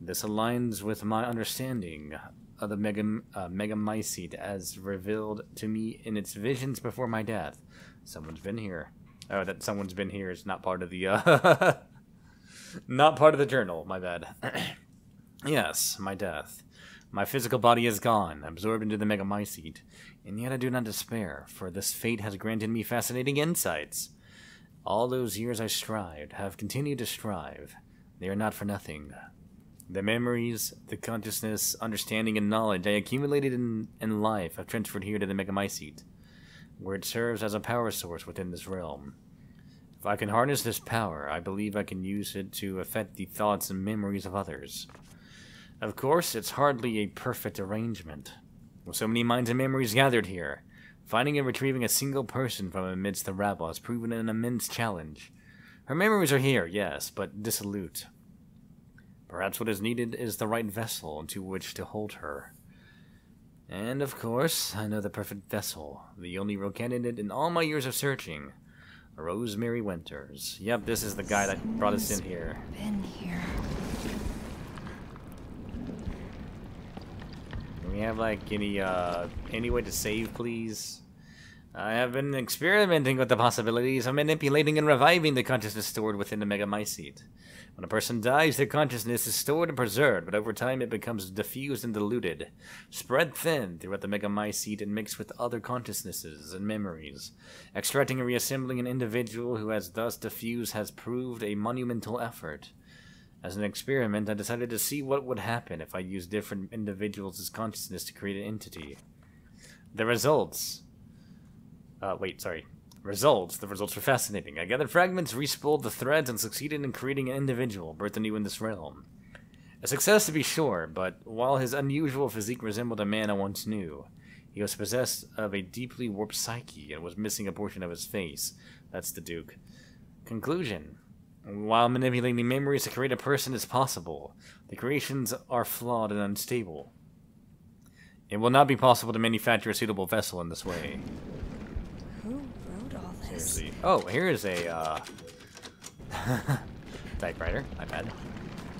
This aligns with my understanding of the Megamycete as revealed to me in its visions before my death. Someone's been here. Oh, that someone's been here is not part of the, not part of the journal, my bad. Yes, my death. My physical body is gone, absorbed into the Megamycete, and yet I do not despair, for this fate has granted me fascinating insights. All those years I strived, have continued to strive. They are not for nothing. The memories, the consciousness, understanding, and knowledge I accumulated in life have transferred here to the Megamycete, where it serves as a power source within this realm. If I can harness this power, I believe I can use it to affect the thoughts and memories of others. Of course, it's hardly a perfect arrangement. With so many minds and memories gathered here, finding and retrieving a single person from amidst the rabble has proven an immense challenge. Her memories are here, yes, but dissolute. Perhaps what is needed is the right vessel into which to hold her. And of course, I know the perfect vessel, the only real candidate in all my years of searching. Rosemary Winters. Yep, this is the guy that brought us in here. Been here. We have like any way to save, please? I have been experimenting with the possibilities of manipulating and reviving the consciousness stored within the Megamycete. When a person dies, their consciousness is stored and preserved, but over time it becomes diffused and diluted, spread thin throughout the Megamycete and mixed with other consciousnesses and memories. Extracting and reassembling an individual who has thus diffused has proved a monumental effort. As an experiment, I decided to see what would happen if I used different individuals as consciousness to create an entity. The results... The results were fascinating. I gathered fragments, re-spooled the threads, and succeeded in creating an individual birthed anew in this realm. A success to be sure, but while his unusual physique resembled a man I once knew, he was possessed of a deeply warped psyche and was missing a portion of his face. That's the Duke. Conclusion. While manipulating memories to create a person is possible, the creations are flawed and unstable. It will not be possible to manufacture a suitable vessel in this way. Who wrote all this? Seriously. Oh, here is a typewriter. iPad.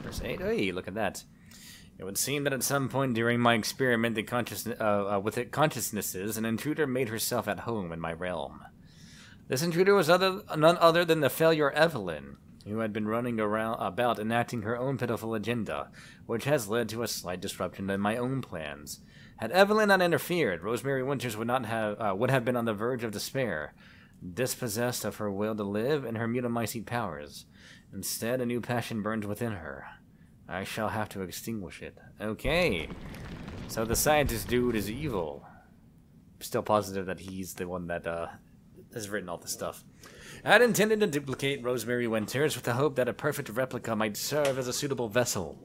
Verse 8. Hey, look at that. It would seem that at some point during my experiment with consciousnesses, an intruder made herself at home in my realm. This intruder was none other than the failure Evelyn, who had been running about enacting her own pitiful agenda, which has led to a slight disruption in my own plans. Had Evelyn not interfered, Rosemary Winters would have been on the verge of despair, dispossessed of her will to live and her Mutamycete powers. Instead, a new passion burns within her. I shall have to extinguish it. Okay, so the scientist dude is evil. I'm still positive that he's the one that has written all this stuff. I had intended to duplicate Rosemary Winters with the hope that a perfect replica might serve as a suitable vessel.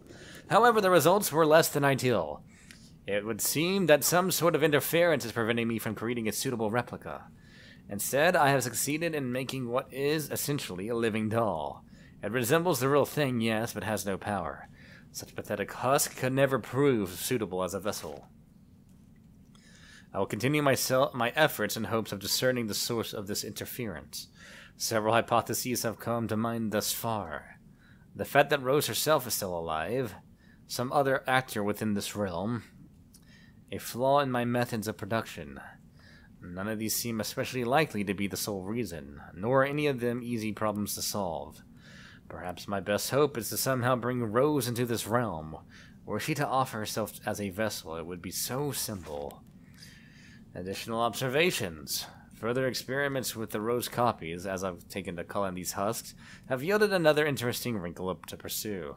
However, the results were less than ideal. It would seem that some sort of interference is preventing me from creating a suitable replica. Instead, I have succeeded in making what is essentially a living doll. It resembles the real thing, yes, but has no power. Such pathetic husk could never prove suitable as a vessel. I will continue my efforts in hopes of discerning the source of this interference. Several hypotheses have come to mind thus far. The fact that Rose herself is still alive, some other actor within this realm, a flaw in my methods of production. None of these seem especially likely to be the sole reason, nor are any of them easy problems to solve. Perhaps my best hope is to somehow bring Rose into this realm. Were she to offer herself as a vessel, it would be so simple. Additional observations. Further experiments with the Rose copies, as I've taken to calling these husks, have yielded another interesting wrinkle to pursue.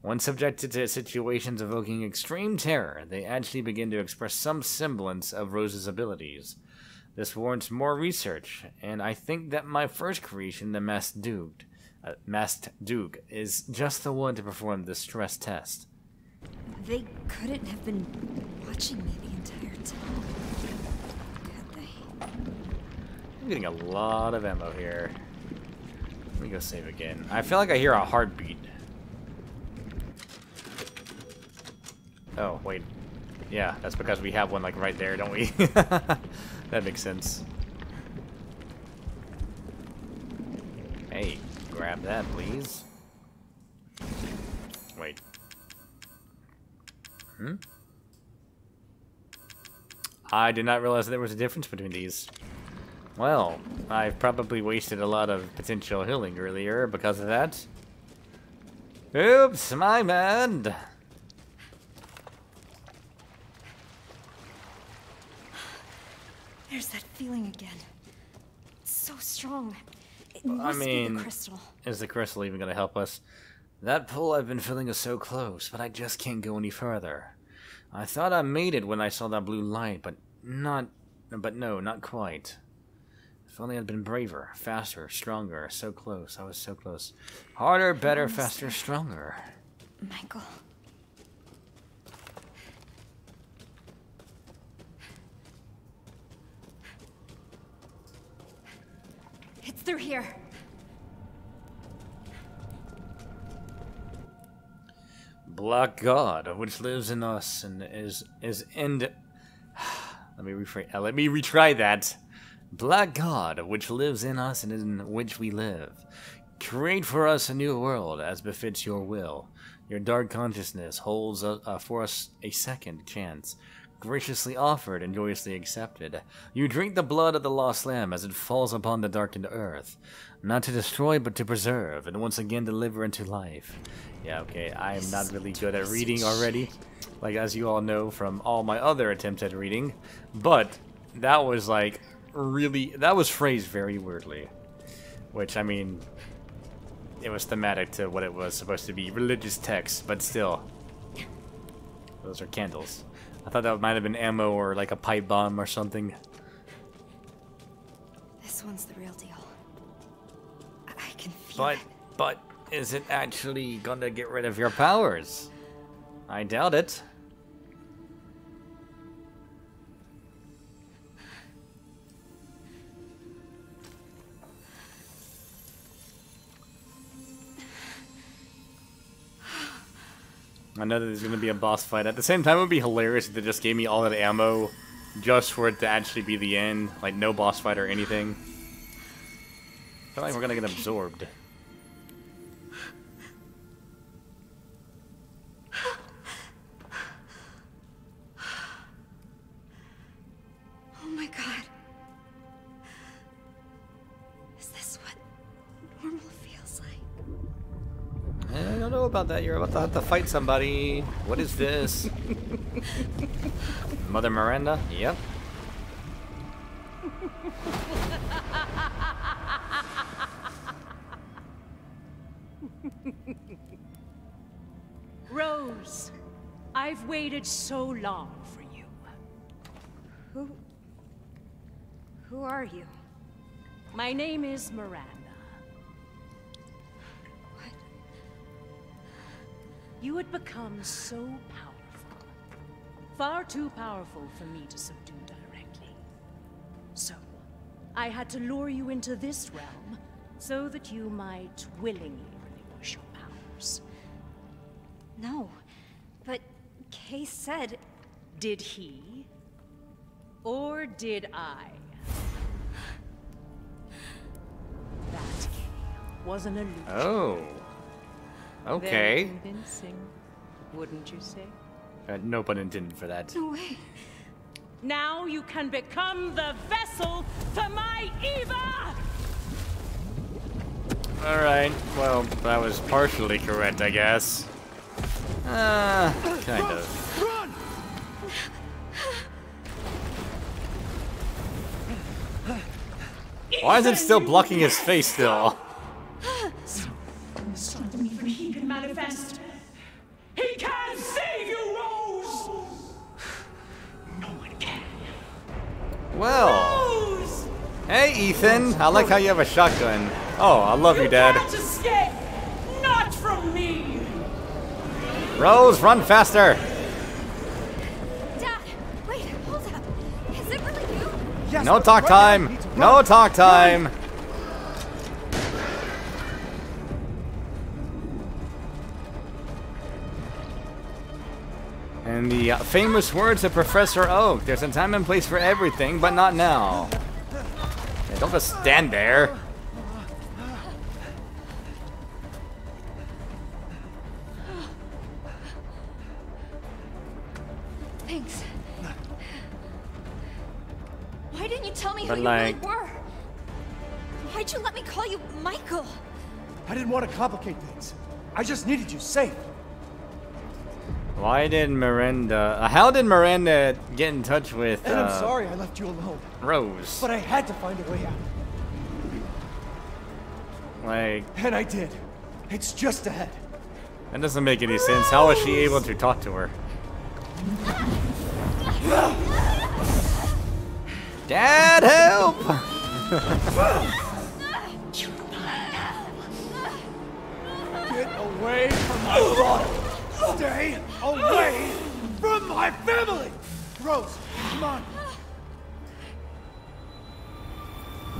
When subjected to situations evoking extreme terror, they actually begin to express some semblance of Rose's abilities. This warrants more research, and I think that my first creation, the Masked Duke, is just the one to perform the stress test. They couldn't have been watching me the entire time, could they? I'm getting a lot of ammo here. Let me go save again. I feel like I hear a heartbeat. Oh, wait. Yeah, that's because we have one, like, right there, don't we? That makes sense. Hey, grab that, please. Wait. Hmm? I did not realize there was a difference between these. Well, I've probably wasted a lot of potential healing earlier because of that. Oops, my bad. There's that feeling again. It's so strong. It must be the crystal. Is the crystal even going to help us? That pull I've been feeling is so close, but I just can't go any further. I thought I made it when I saw that blue light, but no, not quite. If only I'd been braver, faster, stronger, so close. I was so close. Harder, better, faster, stronger. Michael. It's through here. Black God, which lives in us and is Let me retry that. Black God, which lives in us and in which we live. Create for us a new world as befits your will. Your dark consciousness holds for us a second chance. Graciously offered and joyously accepted. You drink the blood of the lost lamb as it falls upon the darkened earth. Not to destroy, but to preserve, and once again deliver into life. Yeah, okay, I am not really good at reading already, like as you all know from all my other attempts at reading, but that was like really, that was phrased very weirdly. Which, I mean, it was thematic to what it was supposed to be, religious texts, but still. Those are candles. I thought that might have been ammo or like a pipe bomb or something. This one's the real deal. I can feel it. But is it actually gonna get rid of your powers? I doubt it. I know that there's going to be a boss fight. At the same time, it would be hilarious if they just gave me all that ammo just for it to actually be the end. Like, no boss fight or anything. I feel like we're going to get absorbed. Oh my god. Is this what normal feels like? I don't know about that. You're about to have to fight somebody. What is this? Mother Miranda? Yep. Rose, I've waited so long for you. Who are you? My name is Miranda. You had become so powerful, far too powerful for me to subdue directly. So, I had to lure you into this realm so that you might willingly relinquish your powers. No, but Kay said... Did he? Or did I? That Kay was an illusion. Oh. Okay. Very convincing, wouldn't you say? No pun intended for that. No way. Now you can become the vessel for my Eva! Alright, well, that was partially correct, I guess. Kind of. Run! Why is it still blocking his face still? Something even he can manifest. He can save you, Rose! No one can. Well. Rose! Hey, Ethan. I like how you have a shotgun. Oh, I love you, Dad. You can't escape! Not from me! Rose, run faster! Dad, wait, hold up. Is it really you? Yes, no talk time! No talk time! And the famous words of Professor Oak, there's a time and place for everything, but not now. Yeah, don't just stand there. Thanks. Why didn't you tell me who you really were? Why'd you let me call you Michael? I didn't want to complicate things. I just needed you safe. Why did Miranda... how did Miranda get in touch with... And I'm sorry I left you alone. Rose. But I had to find a way out. Like... And I did. It's just ahead. That doesn't make any sense. How was she able to talk to her? Dad, help! You're mine now. Get away from my daughter! Stay away from my family! Rose, come on!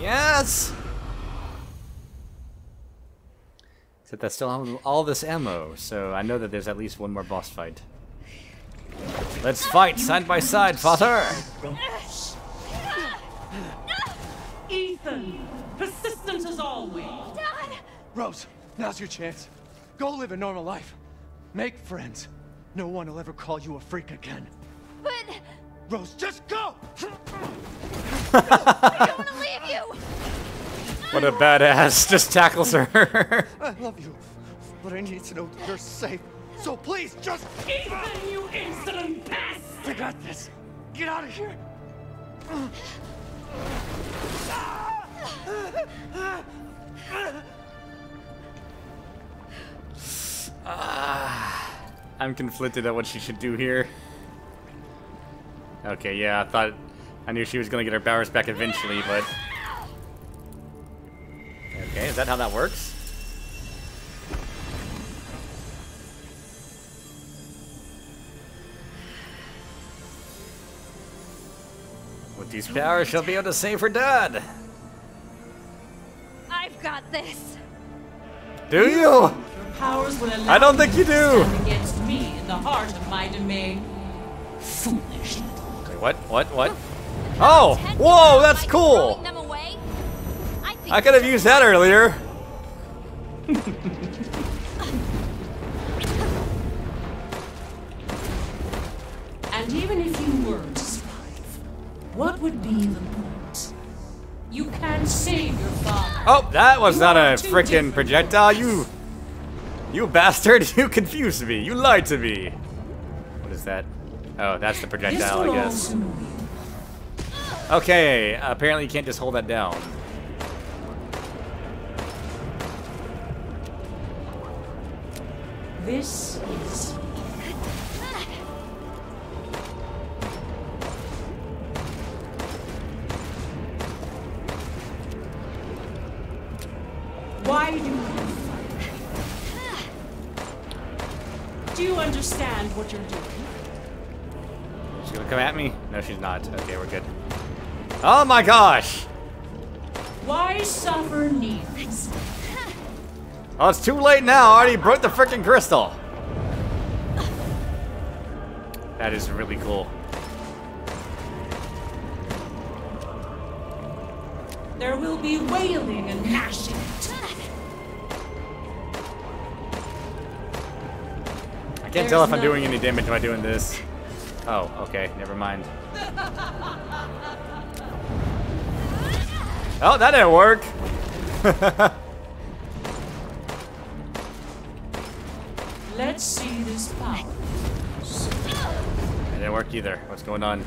Yes! Except I still have all this ammo, so I know that there's at least one more boss fight. Let's fight side by side, father! Ethan, persistent as always. Dad! Rose, now's your chance. Go live a normal life. Make friends. No one will ever call you a freak again. But... Rose, just go! I don't want to leave you! What a badass. Just tackles her. I love you, but I need to know that you're safe. So please, just... Ethan, you insolent pest! I got this. Get out of here. I'm conflicted at what she should do here. Okay, yeah, I thought... I knew she was gonna get her powers back eventually, but... Okay, is that how that works? With these powers, she'll be able to save her dad! I've got this! Do you? Your powers will allow I don't think you do! Stand against me in the heart of my domain. Foolish. Okay, what? Oh! Whoa, that's cool! I could have used that earlier! And even if you were to survive, what would be the point? You can save your father. Oh, that was not a freaking projectile. You bastard. You confused me. You lied to me. What is that? Oh, that's the projectile, I guess. Okay, apparently you can't just hold that down. This is... Why do you fight? Do you understand what you're doing? She's gonna come at me? No, she's not. Okay, we're good. Oh my gosh! Why suffer needs? Oh, it's too late now. I already broke the freaking crystal. That is really cool. There will be wailing and gnashing. I can't tell if I'm doing any damage by doing this. Oh, okay, never mind. Oh, that didn't work. Let's see this power. It didn't work either. What's going on?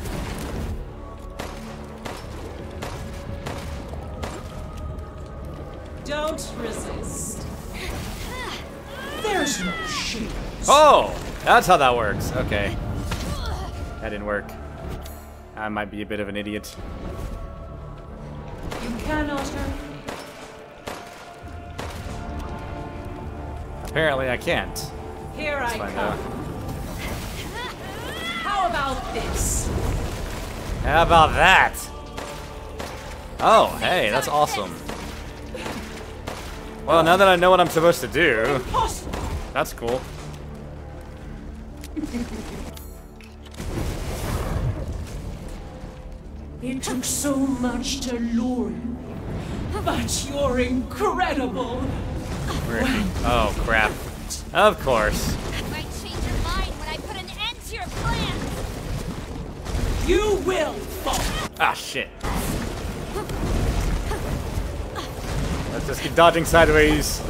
Don't resist. There's no shield. Oh, that's how that works. Okay. That didn't work. I might be a bit of an idiot. You cannot hurt me. Apparently I can't. Here I come. How about this? How about that? Oh, hey, that's awesome. Well, now that I know what I'm supposed to do, that's cool. It took so much to lure you, but you're incredible. Wow. Oh, crap. Of course. You might change your mind when I put an end to your plan. You will fall. Ah, shit. Let's just keep dodging sideways.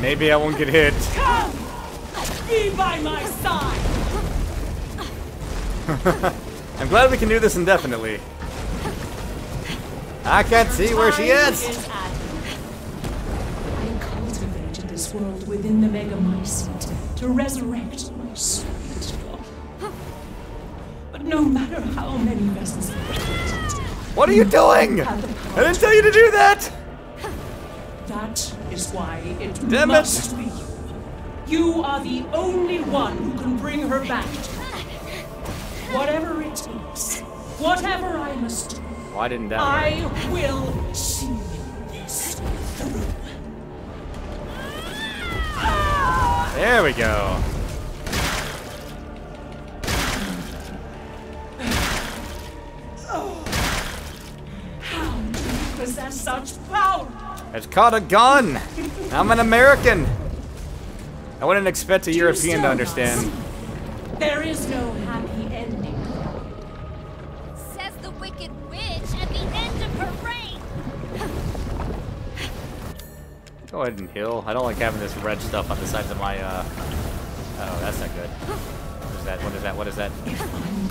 Maybe I won't get hit. Come! Be by my side! I'm glad we can do this indefinitely. I can't see where she is! I cultivated this world within the Megamycete to resurrect my sweet love. But no matter how many vessels What are you doing? I didn't tell you to do that! That is why it must be you. You are the only one who can bring her back to me. Whatever it takes, whatever I must do, why didn't that work? I will see this through. There we go. Possess such power. It's called a gun. I'm an American. I wouldn't expect a European to understand. There is no happy ending. Says the wicked witch at the end of her reign. Go ahead and heal. I don't like having this red stuff on the sides of my. Oh, that's not good. What is that? What is that? What is that? If I'm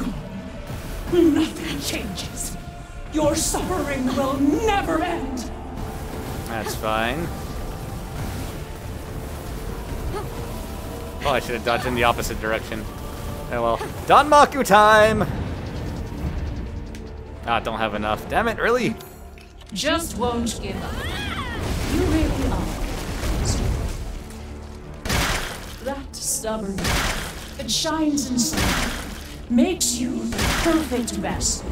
gone, nothing changes. Your suffering will never end. That's fine. Oh, I should have dodged in the opposite direction. Oh well. Danmaku time! Ah, oh, don't have enough. Damn it, really? Just won't give up. You really are. That stubbornness, it shines inside, makes you the perfect vessel.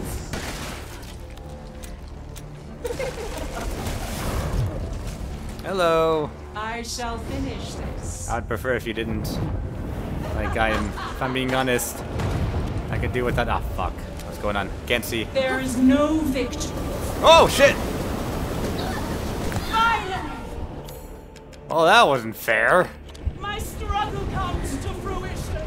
Hello. I shall finish this. I'd prefer if you didn't. Like if I'm being honest, I could do without. Ah, fuck. What's going on? Can't see. There is no victory. Oh shit! Well, that wasn't fair. My struggle comes to fruition.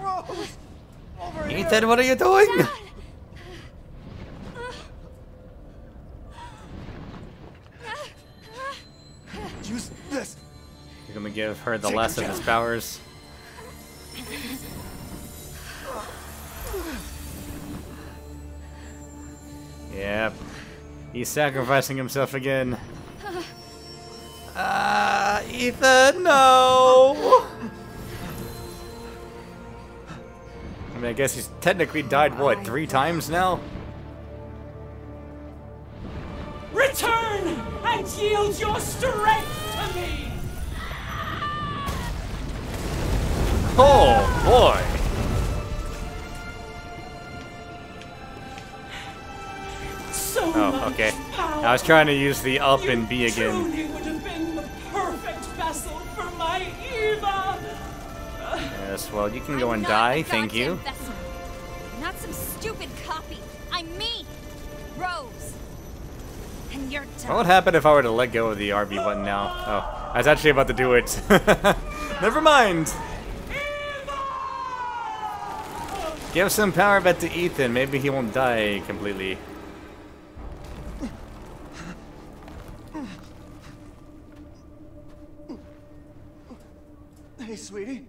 Rose, over here. Ethan, what are you doing? Dad. You're gonna give her the last of his powers. Yep. He's sacrificing himself again. Ethan, no! I mean, I guess he's technically died, what, 3 times now? Return and yield your strength to me! Oh boy! So much power. I was trying to use the up and B again. Truly would have been the perfect castle for my Eva. Yes, well, you can go and die, thank you. Vessel. Not some stupid copy. I'm me, Rose. And you're done. What would happen if I were to let go of the RB button now? Oh, I was actually about to do it. Never mind. Eva! Give some power back to Ethan. Maybe he won't die completely. Hey, sweetie.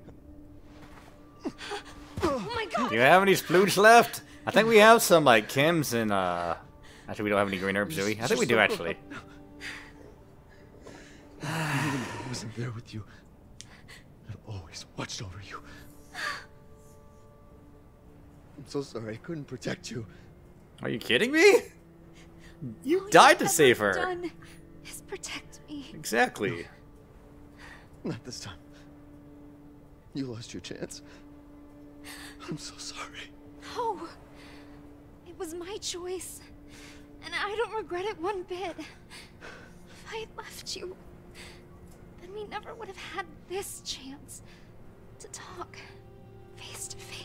Oh my God. Do you have any splooge left? I think we have some, like, Kim's and, actually, we don't have any green herbs, do we? I think we do, actually. Even if I wasn't there with you, I've always watched over you. I'm so sorry I couldn't protect you. Are you kidding me? You all died to save her. Done is protect me. Exactly. No, not this time. You lost your chance. I'm so sorry. No. It was my choice. And I don't regret it one bit. If I had left you, then we never would have had this chance to talk face to face.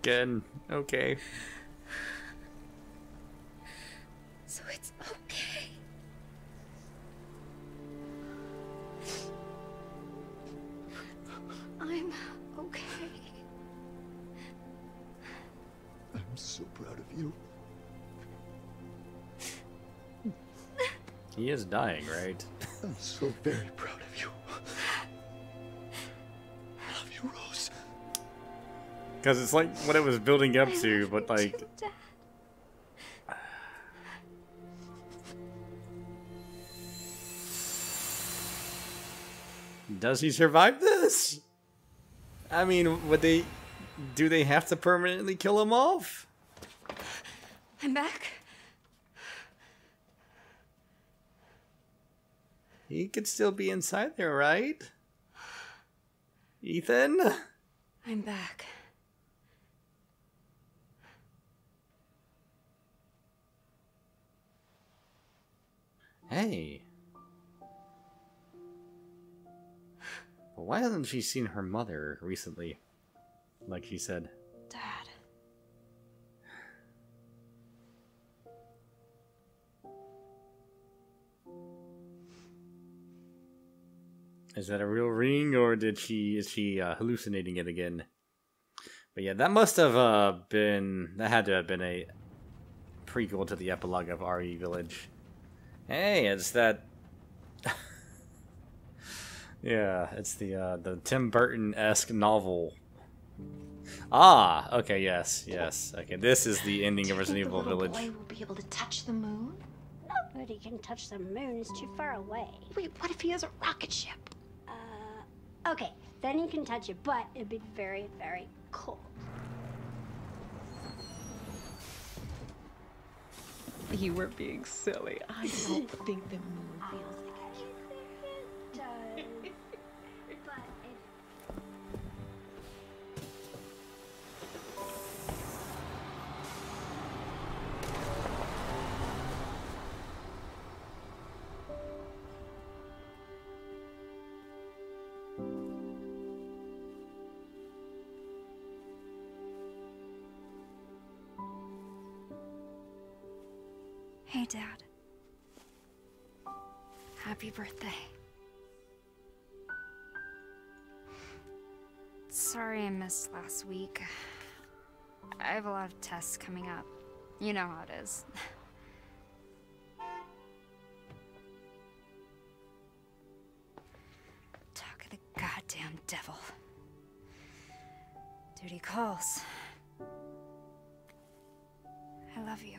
Again, okay. So it's okay. I'm okay. I'm so proud of you. He is dying, right? I'm so very proud of you. I love you, Rose. Because it's like what it was building up to, but like... Does he survive this? I mean, would they... Do they have to permanently kill him off? I'm back. He could still be inside there, right? Ethan? I'm back. Hey. Why hasn't she seen her mother recently? Like she said. Dad. Is that a real ring, or did she is she hallucinating it again? But yeah, that must have been, that had to have been a prequel to the epilogue of RE Village. Hey, it's that. Yeah, it's the Tim Burton-esque novel. Ah, okay, yes, yes. Okay, this is the ending of Resident Evil Village. Boy will be able to touch the moon? Nobody can touch the moon, it's too far away. Wait, what if he has a rocket ship? Okay, then he can touch it, but it'd be very, very cold. You were being silly. I don't think the moon feels like it. It does. Hey, Dad. Happy birthday. Sorry I missed last week. I have a lot of tests coming up. You know how it is. Talk of the goddamn devil. Duty calls. I love you.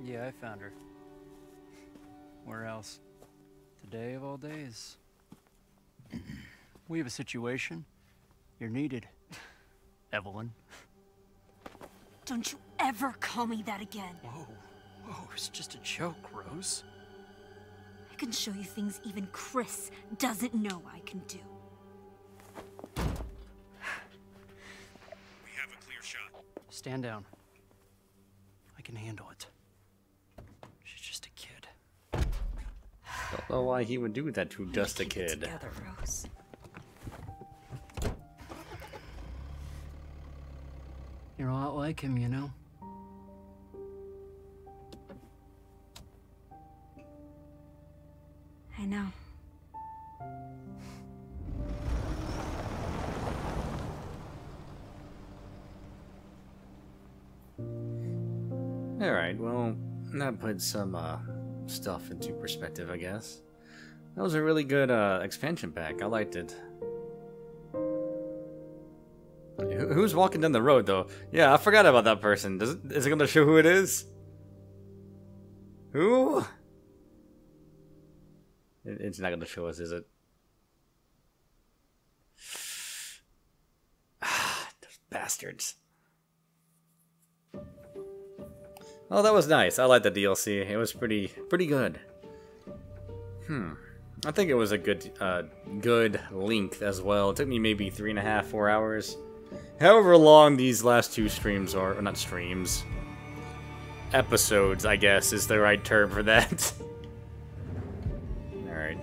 Yeah, I found her. Where else? Today of all days. We have a situation. You're needed, Evelyn. Don't you ever call me that again. Whoa, whoa, it's just a joke, Rose. I can show you things even Chris doesn't know I can do. Stand down. I can handle it. She's just a kid. Don't know why he would do that to just a kid. Together, Rose. You're a lot like him, you know? I know. Alright, well, that puts some stuff into perspective, I guess. That was a really good expansion pack. I liked it. Who's walking down the road, though? Yeah, I forgot about that person. Is it going to show who it is? Who? It's not going to show us, is it? Ah, those bastards. Oh, that was nice. I liked the DLC. It was pretty good. I think it was a good length as well. It took me maybe 3.5, 4 hours. However long these last two streams are, or not streams, episodes, I guess, is the right term for that. Alright.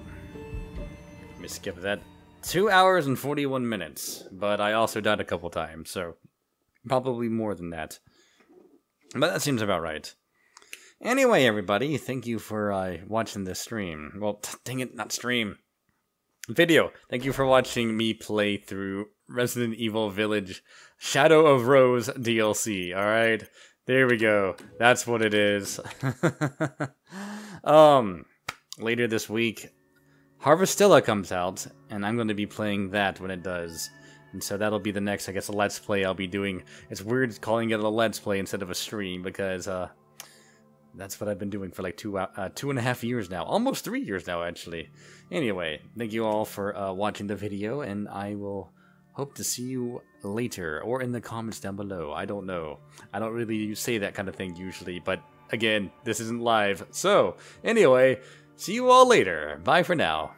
Let me skip that. 2 hours and 41 minutes, but I also died a couple times, so probably more than that. But that seems about right. Anyway, everybody, thank you for watching this stream. Well, dang it, not stream. Video. Thank you for watching me play through Resident Evil Village Shadow of Rose DLC. Alright, there we go. That's what it is. Later this week, Harvestella comes out, and I'm going to be playing that when it does. And so that'll be the next, I guess, a Let's Play I'll be doing. It's weird calling it a Let's Play instead of a stream, because that's what I've been doing for like 2.5 years now. Almost 3 years now, actually. Anyway, thank you all for watching the video, and I will hope to see you later, or in the comments down below. I don't know. I don't really say that kind of thing usually, but again, this isn't live. So, anyway, see you all later. Bye for now.